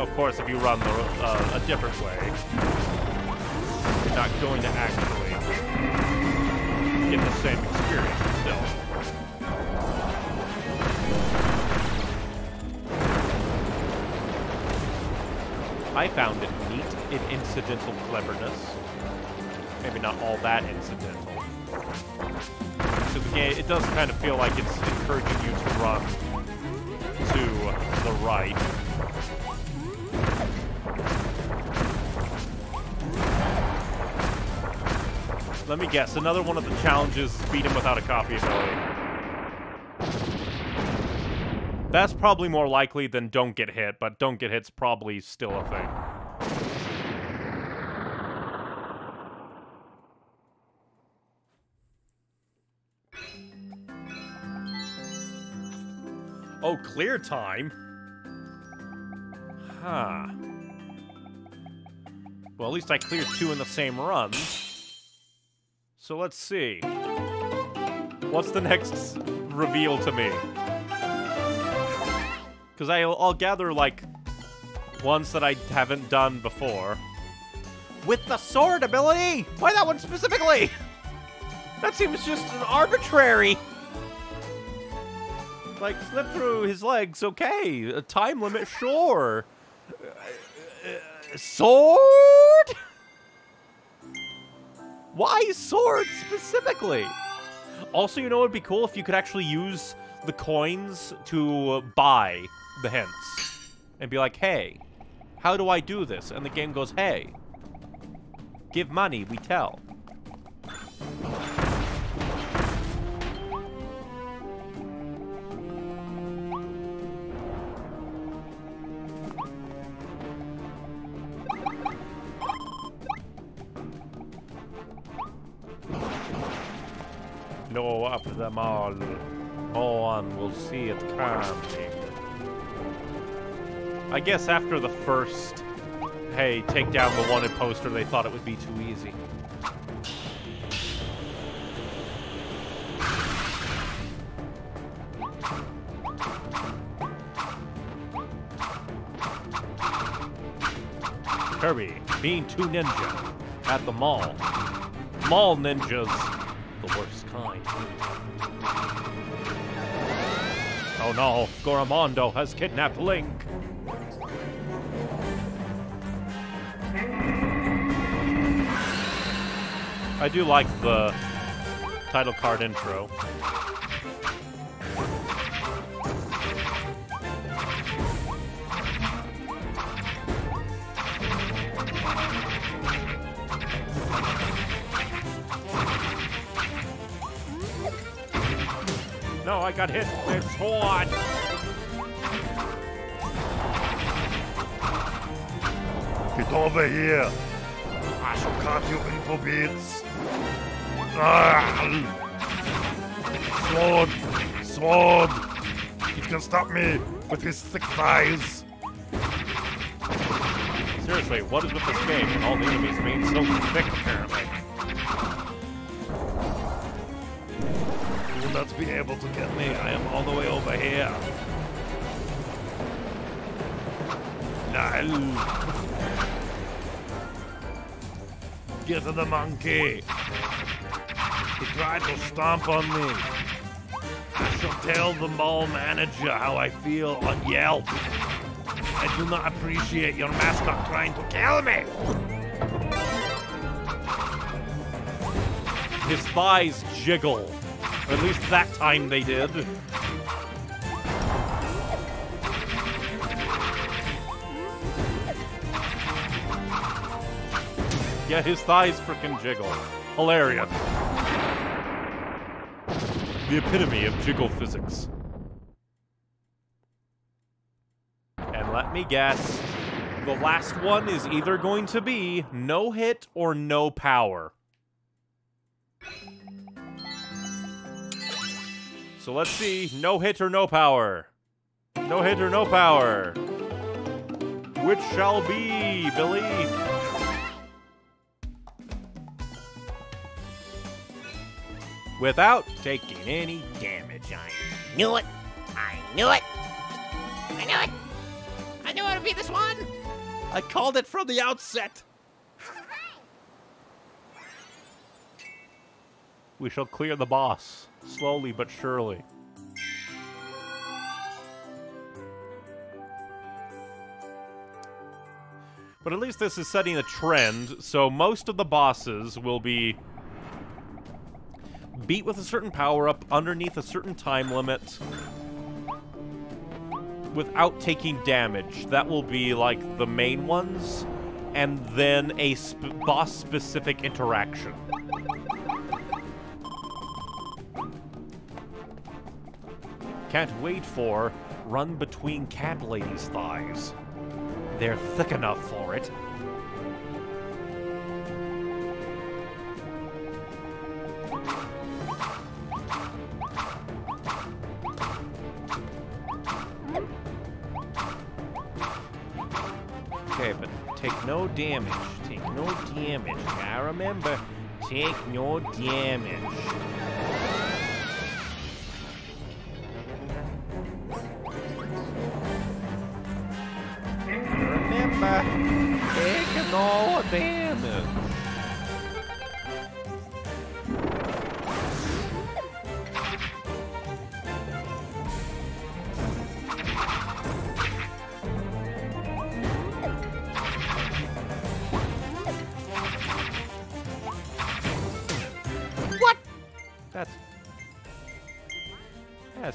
Of course, if you run the, uh, a different way, you're not going to actually get the same experience still. I found it neat in incidental cleverness. Maybe not all that incidental. So the game, it does kind of feel like it's encouraging you to run to the right. Let me guess, another one of the challenges is beat him without a copy ability. That's probably more likely than don't get hit, but don't get hit's probably still a thing. Oh, clear time? Huh. Well, at least I cleared two in the same run. So let's see. What's the next reveal to me? Because I'll, I'll gather, like, ones that I haven't done before. With the sword ability? Why that one specifically? That seems just arbitrary. Like, slip through his legs, okay. A time limit, sure. Uh, uh, sword? Why sword specifically? Also, you know, it'd be cool if you could actually use the coins to buy the hints. And be like, hey, how do I do this? And the game goes, hey, give money, we tell. Blow up them all. No one will see it coming. I guess after the first, hey, take down the wanted poster, they thought it would be too easy. Kirby, being too ninja at the mall. Mall ninjas. The worst kind. Oh no, Goromondo has kidnapped Link. I do like the title card intro. No, I got hit with a sword. Get over here. I shall cut you into bits. Sword. Sword. He can stop me with his thick thighs. Seriously, what is with this game? All the enemies being so thick, apparently. Not be able to get me. I am all the way over here. No. Get to the monkey. He tried to stomp on me. I shall tell the mall manager how I feel on Yelp. I do not appreciate your mascot trying to kill me. His thighs jiggle. Or at least that time they did. Yeah, his thighs frickin' jiggle. Hilarious. The epitome of jiggle physics. And let me guess, the last one is either going to be no hit or no power. So let's see, no hit or no power. No hit or no power. Which shall be, Billy? Without taking any damage, I knew it. I knew it. I knew it. I knew it would be this one. I called it from the outset. We shall clear the boss. Slowly but surely. But at least this is setting a trend, so most of the bosses will be beat with a certain power-up underneath a certain time limit without taking damage. That will be, like, the main ones, and then a sp- boss-specific interaction. Can't wait for run between cat lady's thighs. They're thick enough for it. Take no damage. Take no damage. Now remember, take no damage. Remember, take no damage.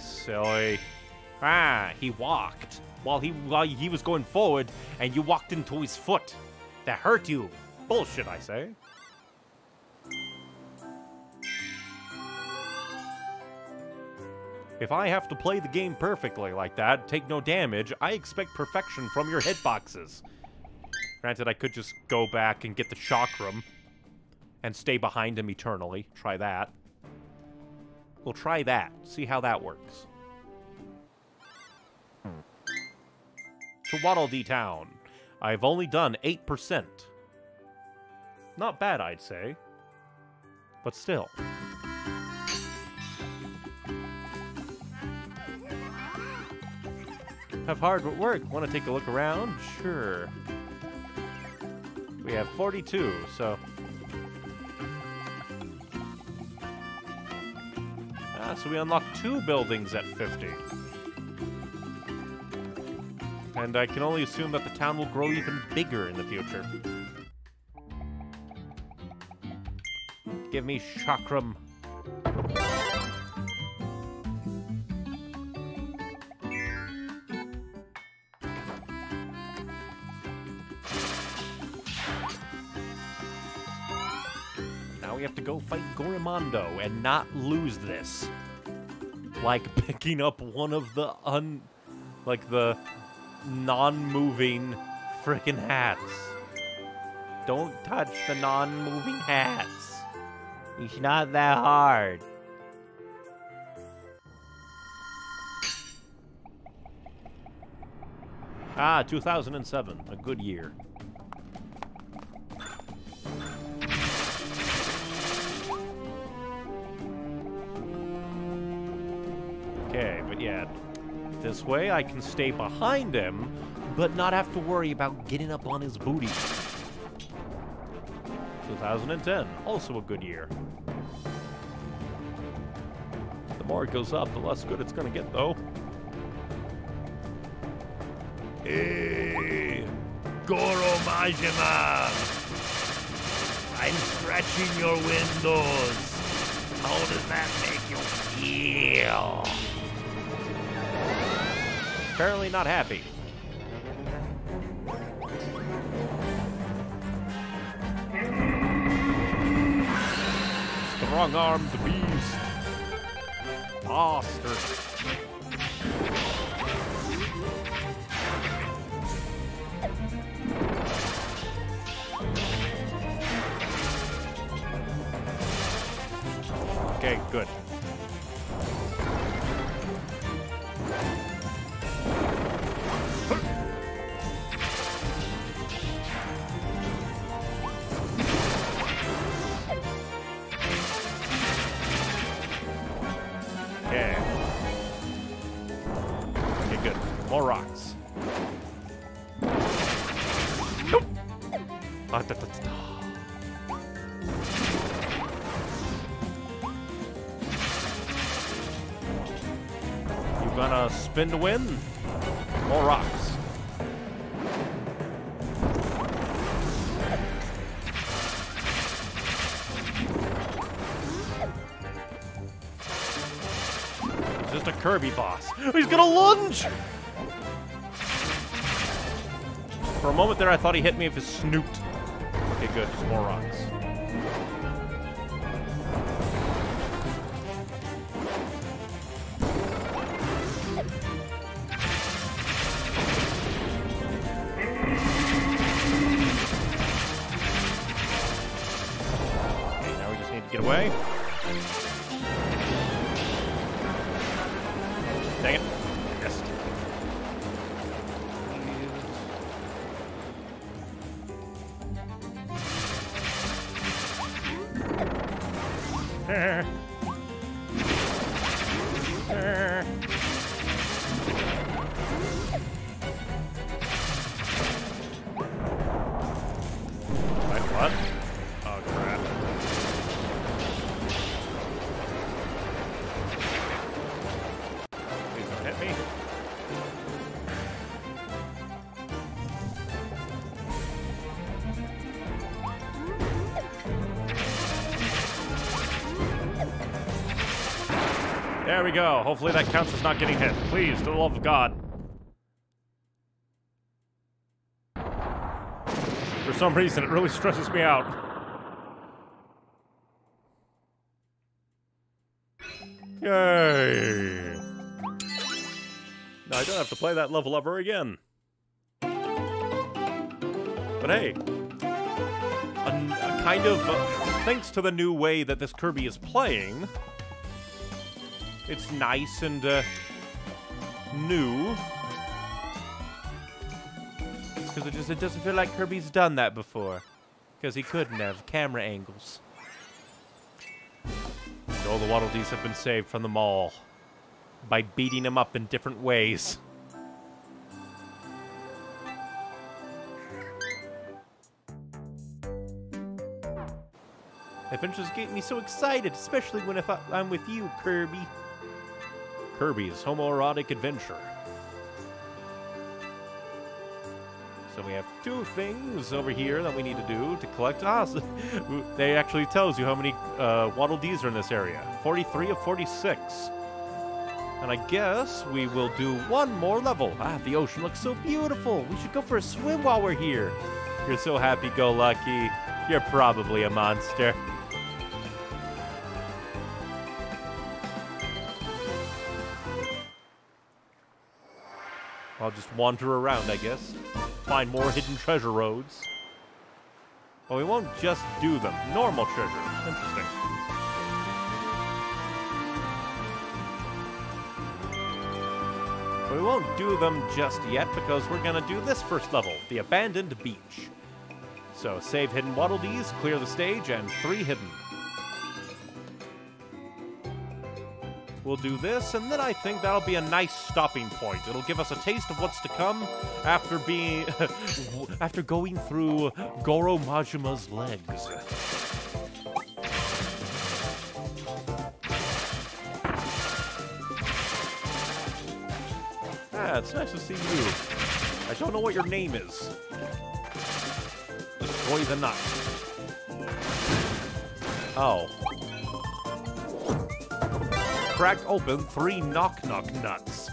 Silly. Ah, he walked while he while he was going forward, and you walked into his foot. That hurt you. Bullshit, I say. If I have to play the game perfectly like that, take no damage, I expect perfection from your hitboxes. Granted, I could just go back and get the chakram and stay behind him eternally. Try that. We'll try that. See how that works. To Waddle Dee Town. I've only done eight percent. Not bad, I'd say. But still. Have hard but work. Want to take a look around? Sure. We have forty-two, so... Ah, so we unlocked two buildings at fifty. And I can only assume that the town will grow even bigger in the future. Give me chakram. Now we have to go fight Goromondo and not lose this. Like picking up one of the un... like the... non-moving frickin' hats. Don't touch the non-moving hats. It's not that hard. Ah, two thousand seven, a good year. Okay, but yeah. This way, I can stay behind him, but not have to worry about getting up on his booty. two thousand ten, also a good year. The more it goes up, the less good it's gonna get, though. Hey, Goro Majima! I'm scratching your windows. How does that make you feel? Apparently not happy. Strong-armed beast. Monster. Okay, good. Spin to win. More rocks. It's just a Kirby boss. He's gonna lunge! For a moment there, I thought he hit me with his snoot. Okay, good. Just more rocks. Sir. Sir. Wait, what? Oh, crap. Please don't hit me. There we go. Hopefully that counts as not getting hit. Please, to the love of God. For some reason, it really stresses me out. Yay! Now I don't have to play that level ever again. But hey, a, a kind of uh, thanks to the new way that this Kirby is playing. It's nice and, uh, new. Because it just, it doesn't feel like Kirby's done that before. Because he couldn't have. Camera angles. And all the Waddle Dees have been saved from them all. By beating them up in different ways. Adventures get me so excited, especially when if I, I'm with you, Kirby. Kirby's homoerotic adventure. So we have two things over here that we need to do to collect us. They actually tells you how many uh, Waddle Dees are in this area. forty-three of forty-six. And I guess we will do one more level. Ah, the ocean looks so beautiful. We should go for a swim while we're here. You're so happy-go-lucky. You're probably a monster. I'll just wander around, I guess. Find more hidden treasure roads. But we won't just do them. Normal treasure. Interesting. But we won't do them just yet because we're gonna do this first level, the abandoned beach. So save hidden Waddle Dees, clear the stage, and three hidden. We'll do this, and then I think that'll be a nice stopping point. It'll give us a taste of what's to come after being, after going through Goro Majima's legs. Ah, it's nice to see you. I don't know what your name is. Destroy the nut. Oh. Cracked open three knock knock nuts.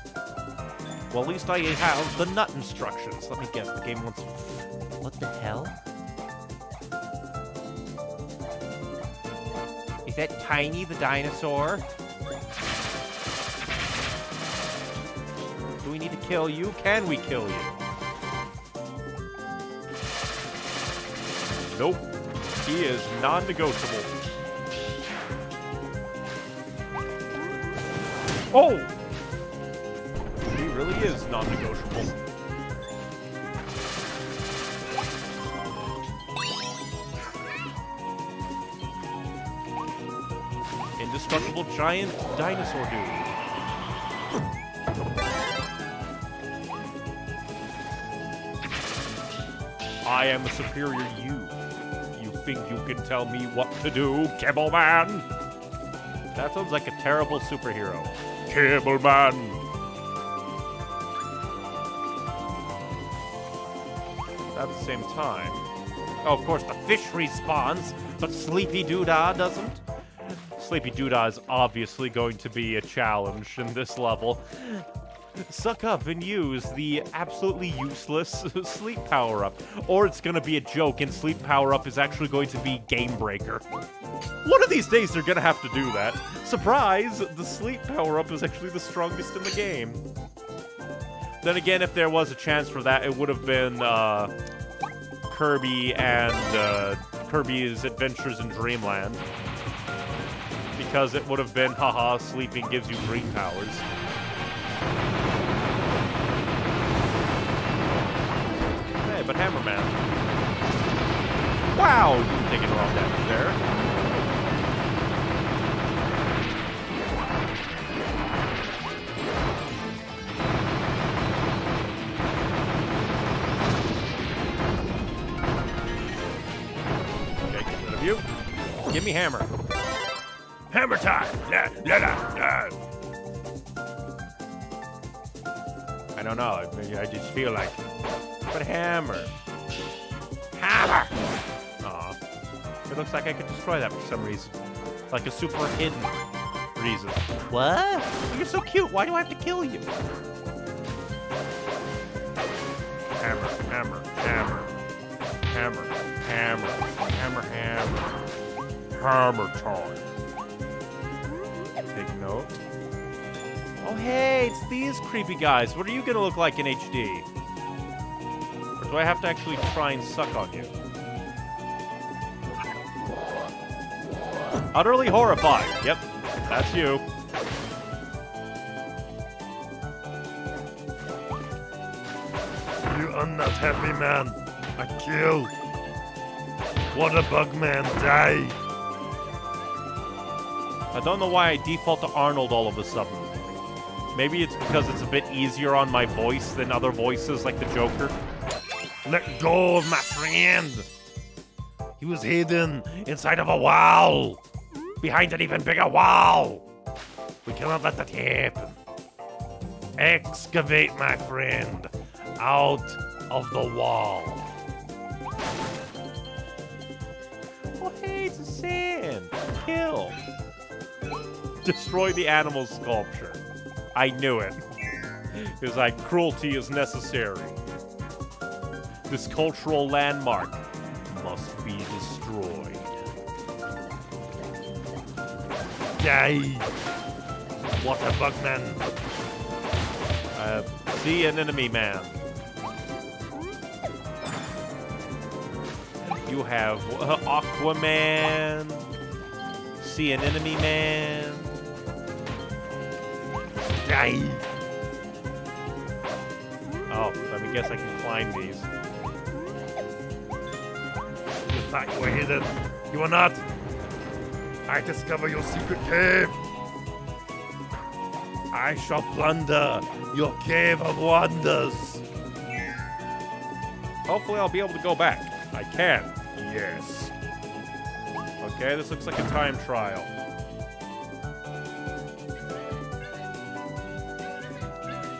Well, at least I have the nut instructions. Let me guess, the game wants. What the hell? Is that Tiny the dinosaur? Do we need to kill you? Can we kill you? Nope. He is non-negotiable. Oh! He really is non-negotiable. Indestructible giant dinosaur dude. I am a superior you. You think you can tell me what to do, Kibble Man? That sounds like a terrible superhero. Cable Man. At the same time, oh, of course the fish respawns, but Sleepy Doodah doesn't. Sleepy Doodah is obviously going to be a challenge in this level. Suck up and use the absolutely useless sleep power up, or it's gonna be a joke and sleep power up is actually going to be game breaker. One of these days they're gonna have to do that. Surprise! The sleep power up is actually the strongest in the game. Then again, if there was a chance for that, it would have been uh, Kirby and uh, Kirby's Adventures in Dreamland, because it would have been haha sleeping gives you dream powers. But Hammerman. Wow! You're taking a lot of damage there. me hammer. Hammer time! Yeah, yeah, yeah. I don't know. I, I just feel like it. But hammer. Hammer! Aw. It looks like I could destroy that for some reason. Like a super hidden reason. What? You're so cute. Why do I have to kill you? Hammer, hammer, hammer. Hammer, hammer, hammer, hammer. Hammer time. Take note. Oh, hey, it's these creepy guys. What are you gonna look like in H D? Or do I have to actually try and suck on you? Utterly horrified. Yep, that's you. You are not happy, man. I kill. What a bug, man. Die. I don't know why I default to Arnold all of a sudden. Maybe it's because it's a bit easier on my voice than other voices, like the Joker. Let go of my friend! He was hidden inside of a wall! Behind an even bigger wall! We cannot let that happen. Excavate my friend out of the wall. Oh, hey, it's a sand! Kill! Destroy the animal sculpture. I knew it. It was like, cruelty is necessary. This cultural landmark must be destroyed. Die. What a bug, man. Uh, see an enemy, man. You have uh, Aquaman. See an enemy, man. Die. Oh, let me guess I can climb these. You thought you were hidden. You are not. I discover your secret cave. I shall plunder your cave of wonders. Hopefully I'll be able to go back. I can. Yes. Okay, this looks like a time trial.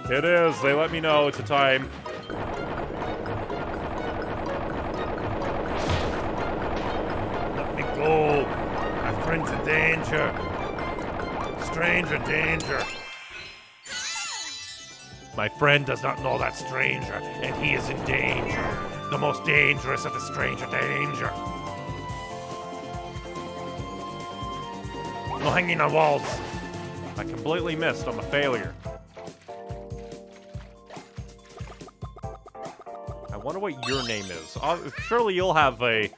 It is. They let me know it's a time. Let me go. My friend's in danger. Stranger danger. My friend does not know that stranger, and he is in danger. The most dangerous of the stranger danger. No hanging on walls. I completely missed. I'm a failure. I wonder what your name is. Uh, surely you'll have a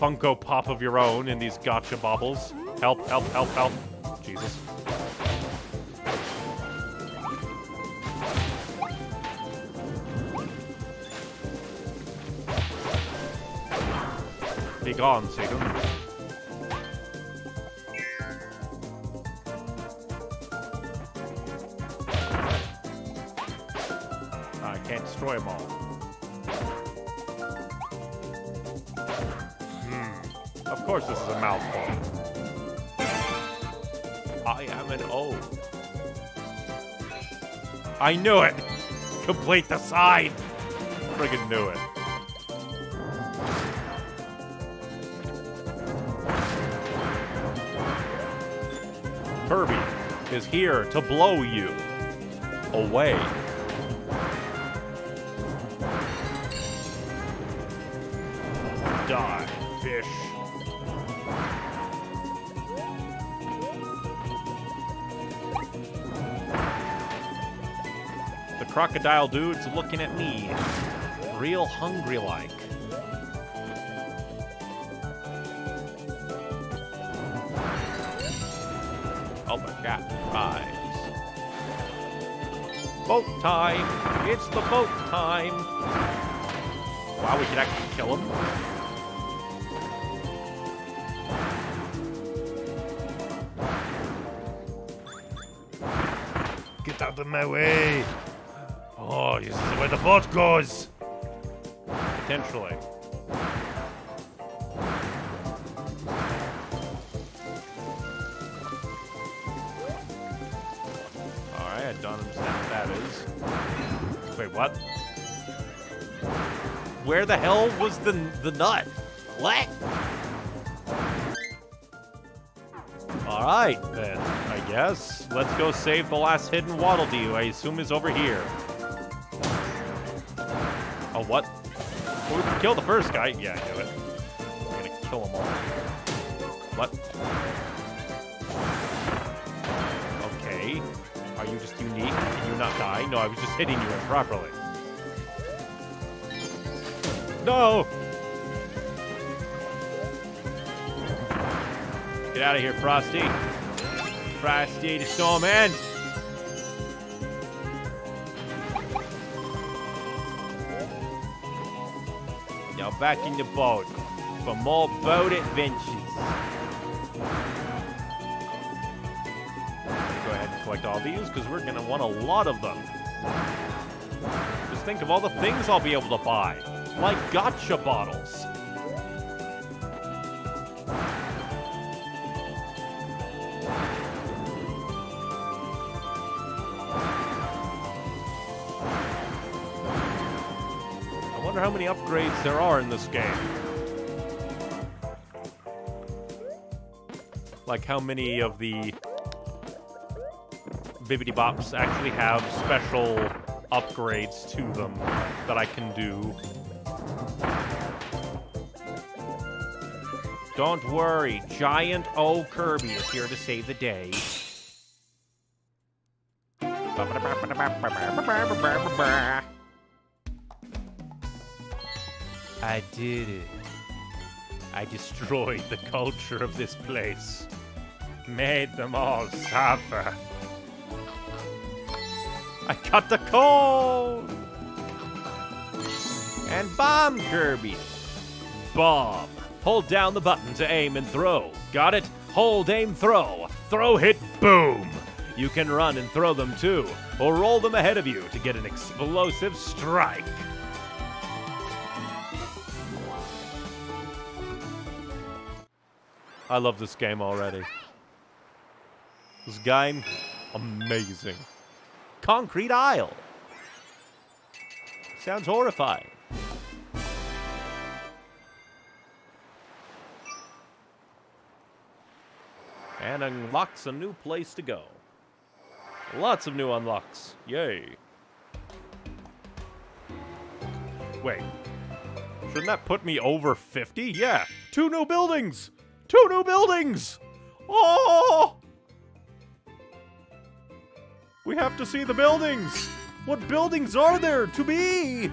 Funko Pop of your own in these gotcha bobbles. Help, help, help, help. Jesus. Be gone, Satan. I can't destroy them all. Of course this is a mouthful. I am an O. I knew it! Complete the side! Friggin' knew it. Kirby is here to blow you away. Die, fish. Crocodile dude's looking at me, real hungry like. Oh my god, eyes. Boat time! It's the boat time! Wow, we could actually kill him. Get out of my way! Oh, this is where the boat goes! Potentially. don't understand what that is. Wait, what? Where the hell was the the nut? What? Alright, then, I guess. Let's go save the last hidden Waddle Dee, who I assume is over here. Oh, what? Well, we can kill the first guy. Yeah, I knew it. We're gonna kill them all. What? Okay. Are you just unique? Can you not die? No, I was just hitting you improperly. No! Get out of here, Frosty. Frosty the Snowman. Now back in the boat for more boat adventures. Go ahead and collect all these because we're going to want a lot of them. Just think of all the things I'll be able to buy. Like gotcha bottles. How many upgrades there are in this game. Like how many of the Bibbidi Bops actually have special upgrades to them that I can do. Don't worry, Giant O Kirby is here to save the day. I did it. I destroyed the culture of this place. Made them all suffer. I got the cold! And bomb Kirby. Bomb. Hold down the button to aim and throw. Got it? Hold, aim, throw. Throw, hit, boom. You can run and throw them too, or roll them ahead of you to get an explosive strike. I love this game already. This game, amazing. Concrete Isle. Sounds horrifying. And unlocks a new place to go. Lots of new unlocks. Yay. Wait. Shouldn't that put me over fifty? Yeah. Two new buildings. Two new buildings! Oh! We have to see the buildings! What buildings are there to be?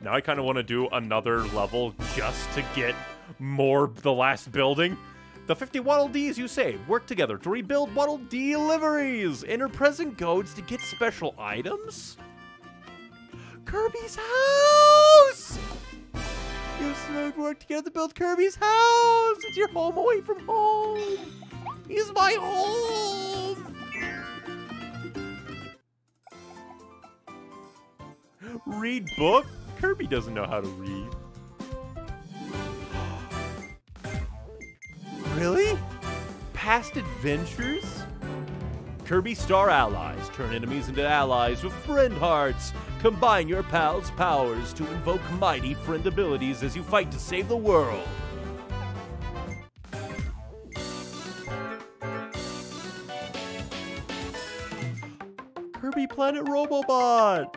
Now I kind of want to do another level just to get more the last building. The fifty Waddle Dees you saved work together to rebuild Waddle Dee liveries. Enter present codes to get special items? Kirby's house! You should work together to build Kirby's house! It's your home away from home! He's my home! Read book? Kirby doesn't know how to read. Really? Past adventures? Kirby Star Allies. Turn enemies into allies with friend hearts. Combine your pals' powers to invoke mighty friend abilities as you fight to save the world. Kirby Planet Robobot!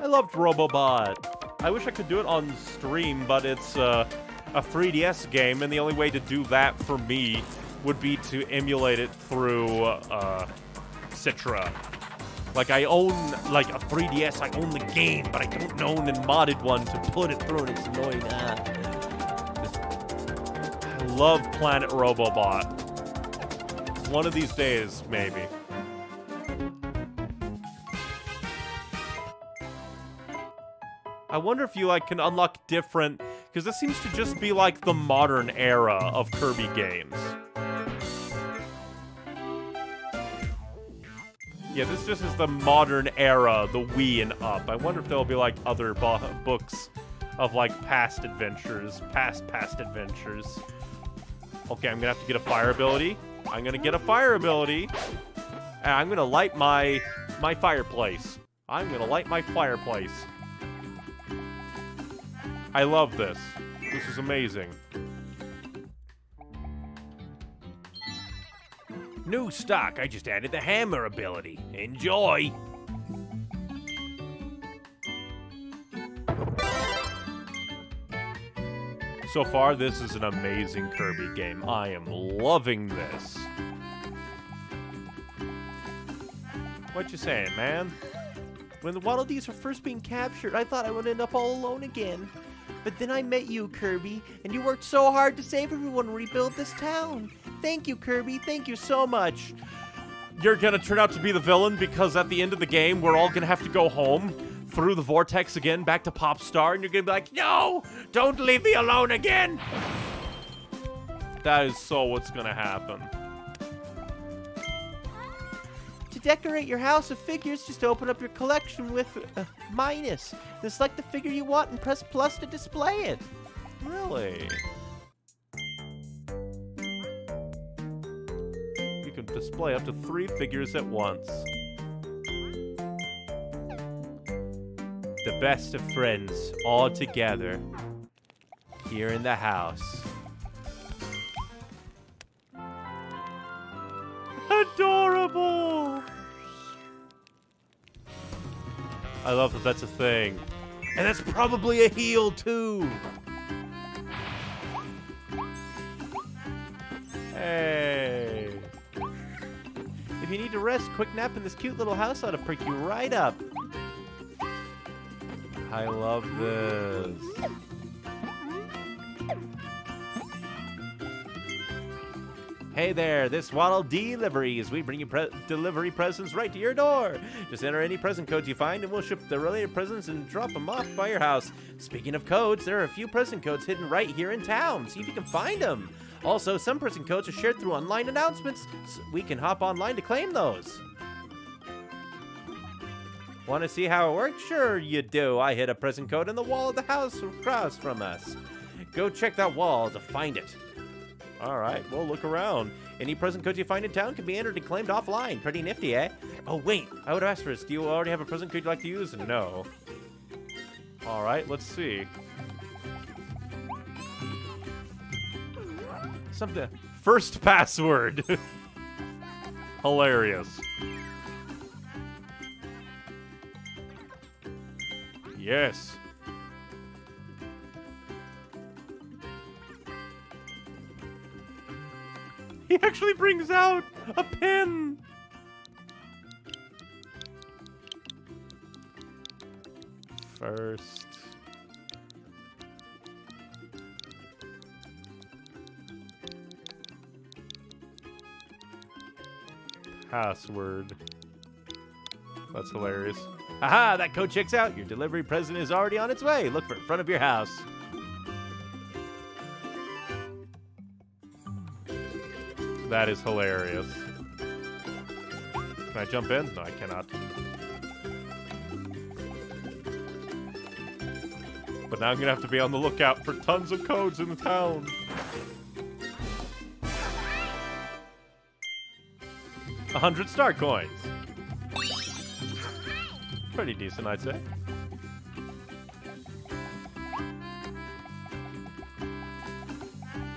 I loved Robobot. I wish I could do it on stream, but it's uh, a three D S game, and the only way to do that for me would be to emulate it through uh, Citra. Like, I own, like, a three D S, I own the game, but I don't own and modded one to put it through, and it's annoying. Ah. I love Planet Robobot. One of these days, maybe. I wonder if you, like, can unlock different, because this seems to just be, like, the modern era of Kirby games. Yeah, this just is the modern era, the Wii and up. I wonder if there'll be, like, other books of, like, past adventures. Past, past adventures. Okay, I'm gonna have to get a fire ability. I'm gonna get a fire ability. And I'm gonna light my my fireplace. I'm gonna light my fireplace. I love this. This is amazing. New stock. I just added the hammer ability. Enjoy. So far, this is an amazing Kirby game. I am loving this. What you saying, man? When the Waddle Dees were first being captured, I thought I would end up all alone again. But then I met you, Kirby, and you worked so hard to save everyone and rebuild this town. Thank you, Kirby. Thank you so much. You're gonna turn out to be the villain because at the end of the game, we're all gonna have to go home through the vortex again, back to Popstar, and you're gonna be like, no! Don't leave me alone again! That is so what's gonna happen. Decorate your house of figures, just open up your collection with uh, minus. Then select the figure you want and press plus to display it. Really? You can display up to three figures at once. The best of friends, all together, here in the house. Adorable! I love that that's a thing. And that's probably a heel, too! Hey! If you need to rest, quick nap in this cute little house ought to prick you right up. I love this. Hey there, this Waddle Dee Deliveries. We bring you pre delivery presents right to your door. Just enter any present code you find and we'll ship the related presents and drop them off by your house. Speaking of codes, there are a few present codes hidden right here in town. See if you can find them. Also, some present codes are shared through online announcements, so we can hop online to claim those. Want to see how it works? Sure you do. I hid a present code in the wall of the house across from us. Go check that wall to find it. Alright, well, look around. Any present code you find in town can be entered and claimed offline. Pretty nifty, eh? Oh, wait. I would ask for this. Do you already have a present code you'd like to use? No. Alright, let's see. Something. First password. Hilarious. Yes. He actually brings out a pen! First... password. That's hilarious. Aha! That code checks out! Your delivery present is already on its way! Look for it in front of your house. That is hilarious. Can I jump in? No, I cannot. But now I'm gonna have to be on the lookout for tons of codes in the town. A hundred star coins. Pretty decent, I'd say.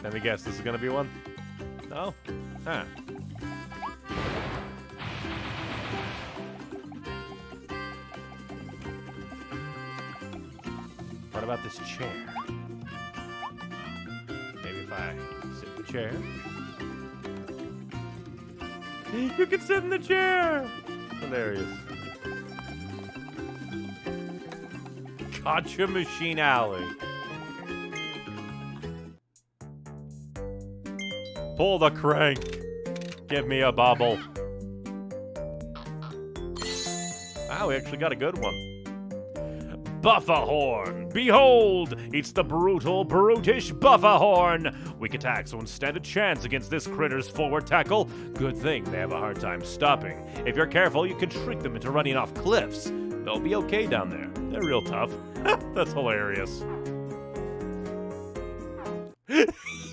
Let me guess, this is gonna be one? No? Huh. What about this chair? Maybe if I sit in the chair. You can sit in the chair! Hilarious. Gotcha Machine Alley. Pull the crank. Give me a bobble. Wow, we actually got a good one. Bufferhorn. Behold, it's the brutal, brutish Bufferhorn. Weak attacks won't stand a chance against this critter's forward tackle. Good thing they have a hard time stopping. If you're careful, you can trick them into running off cliffs. They'll be okay down there. They're real tough. That's hilarious.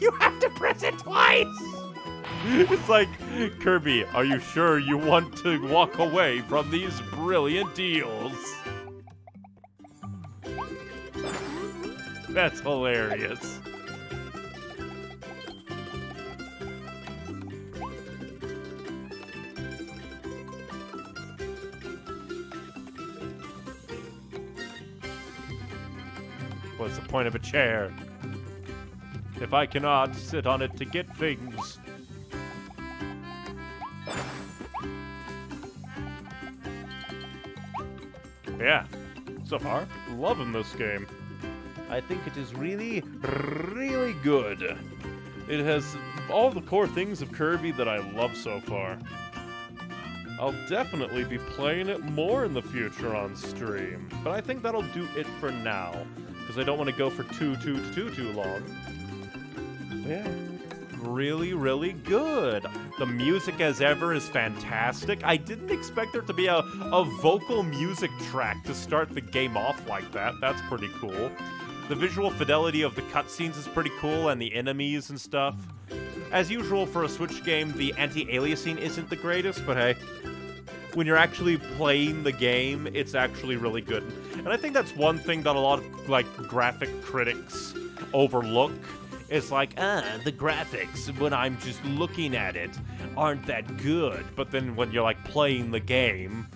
You have to press it twice! It's like, Kirby, are you sure you want to walk away from these brilliant deals? That's hilarious. What's the point of a chair if I cannot sit on it to get things? Yeah, so far, loving this game. I think it is really, really good. It has all the core things of Kirby that I love so far. I'll definitely be playing it more in the future on stream, but I think that'll do it for now, because I don't want to go for too, too, too, too long. Yeah. Really, really good. The music, as ever, is fantastic. I didn't expect there to be a, a vocal music track to start the game off like that. That's pretty cool. The visual fidelity of the cutscenes is pretty cool, and the enemies and stuff. As usual for a Switch game, the anti-aliasing isn't the greatest, but hey, when you're actually playing the game, it's actually really good. And I think that's one thing that a lot of, like, graphic critics overlook. It's like, ah, the graphics, when I'm just looking at it, aren't that good. But then when you're, like, playing the game,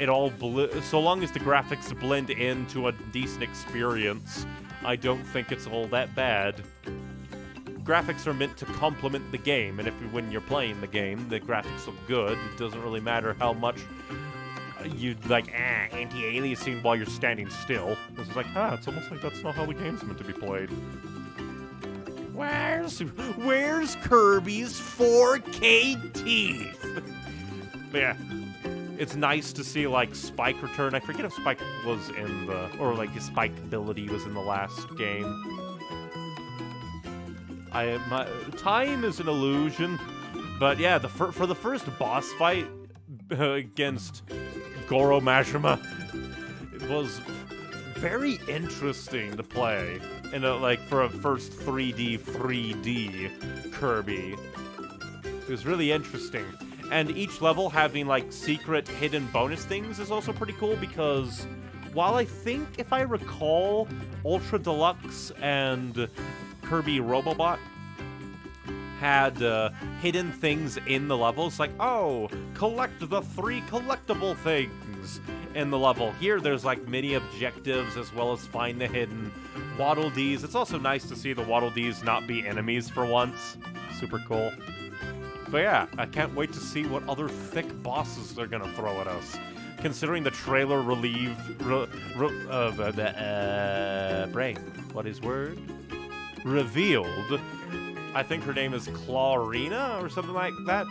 it all bl- so long as the graphics blend into a decent experience, I don't think it's all that bad. Graphics are meant to complement the game, and if you, when you're playing the game, the graphics look good. It doesn't really matter how much you, like, ah, anti-aliasing while you're standing still. It's like, ah, it's almost like that's not how the game's meant to be played. Where's, where's Kirby's four K teeth? Yeah, it's nice to see, like, Spike return. I forget if Spike was in the, or like his Spike ability was in the last game. I my time is an illusion, but yeah, the for, for the first boss fight uh, against Goro Majima, it was very interesting to play. And uh, like for a first three D Kirby, it was really interesting. And each level having like secret hidden bonus things is also pretty cool, because while I think, if I recall, Ultra Deluxe and Kirby Robobot had uh, hidden things in the levels, like, oh, collect the three collectible things in the level. Here there's like mini objectives as well as find the hidden Waddle Dees. It's also nice to see the Waddle Dees not be enemies for once. Super cool. But yeah, I can't wait to see what other thick bosses they're gonna throw at us. Considering the trailer relieved... Re, re, uh, uh, brain. What is word? Revealed. I think her name is Clarina or something like that.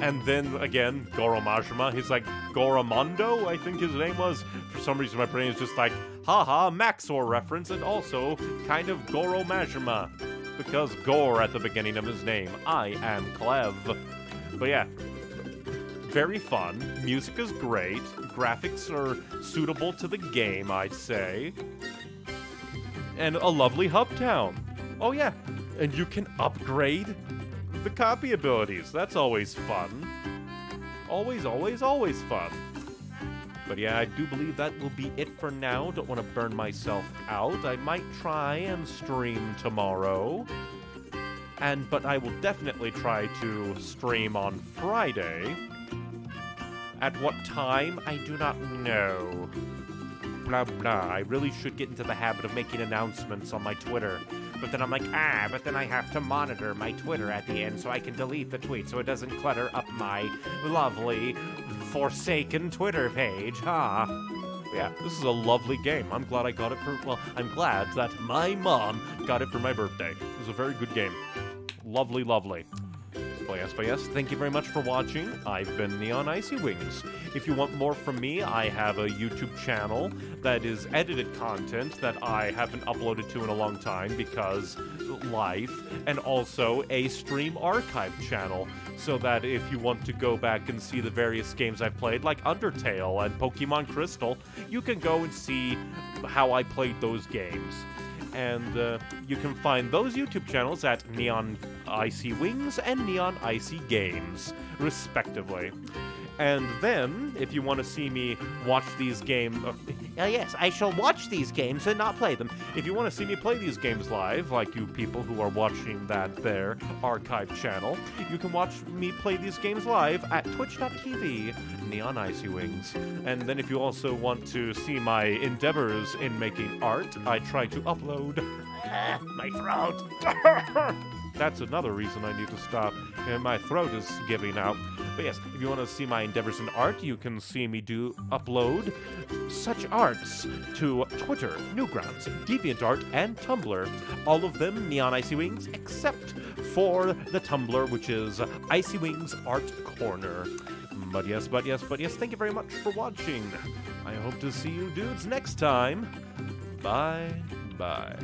And then, again, Goro Majima. He's like Goromondo, I think his name was. For some reason, my brain is just like, haha, Maxor reference, and also kind of Goro Majima, because Gore at the beginning of his name. I am Clev. But yeah, very fun. Music is great. Graphics are suitable to the game, I'd say. And a lovely hub town. Oh, yeah. And you can upgrade the copy abilities. That's always fun. Always, always, always fun. But yeah, I do believe that will be it for now. Don't want to burn myself out. I might try and stream tomorrow. And, but I will definitely try to stream on Friday. At what time? I do not know. Blah, blah. I really should get into the habit of making announcements on my Twitter. But then I'm like, ah, but then I have to monitor my Twitter at the end so I can delete the tweet so it doesn't clutter up my lovely, forsaken Twitter page, huh? Yeah, this is a lovely game. I'm glad I got it for, well, I'm glad that my mom got it for my birthday. It was a very good game. Lovely, lovely. But yes, but yes, thank you very much for watching. I've been Neon Icy Wings. If you want more from me, I have a YouTube channel that is edited content that I haven't uploaded to in a long time because life, and also a stream archive channel, so that if you want to go back and see the various games I've played, like Undertale and Pokemon Crystal, you can go and see how I played those games. And uh, you can find those YouTube channels at Neon Icy Wings and Neon Icy Games, respectively. And then, if you want to see me watch these games... Uh, yes, I shall watch these games and not play them. If you want to see me play these games live, like you people who are watching that there archive channel, you can watch me play these games live at twitch dot t v, Neon Icy Wings. And then if you also want to see my endeavors in making art, I try to upload... Uh, my throat! That's another reason I need to stop, and my throat is giving out. But yes, if you want to see my endeavors in art, you can see me do upload such arts to Twitter, Newgrounds, DeviantArt, and Tumblr. All of them Neon Icy Wings, except for the Tumblr, which is Icy Wings Art Corner. But yes, but yes, but yes, thank you very much for watching. I hope to see you dudes next time. Bye-bye.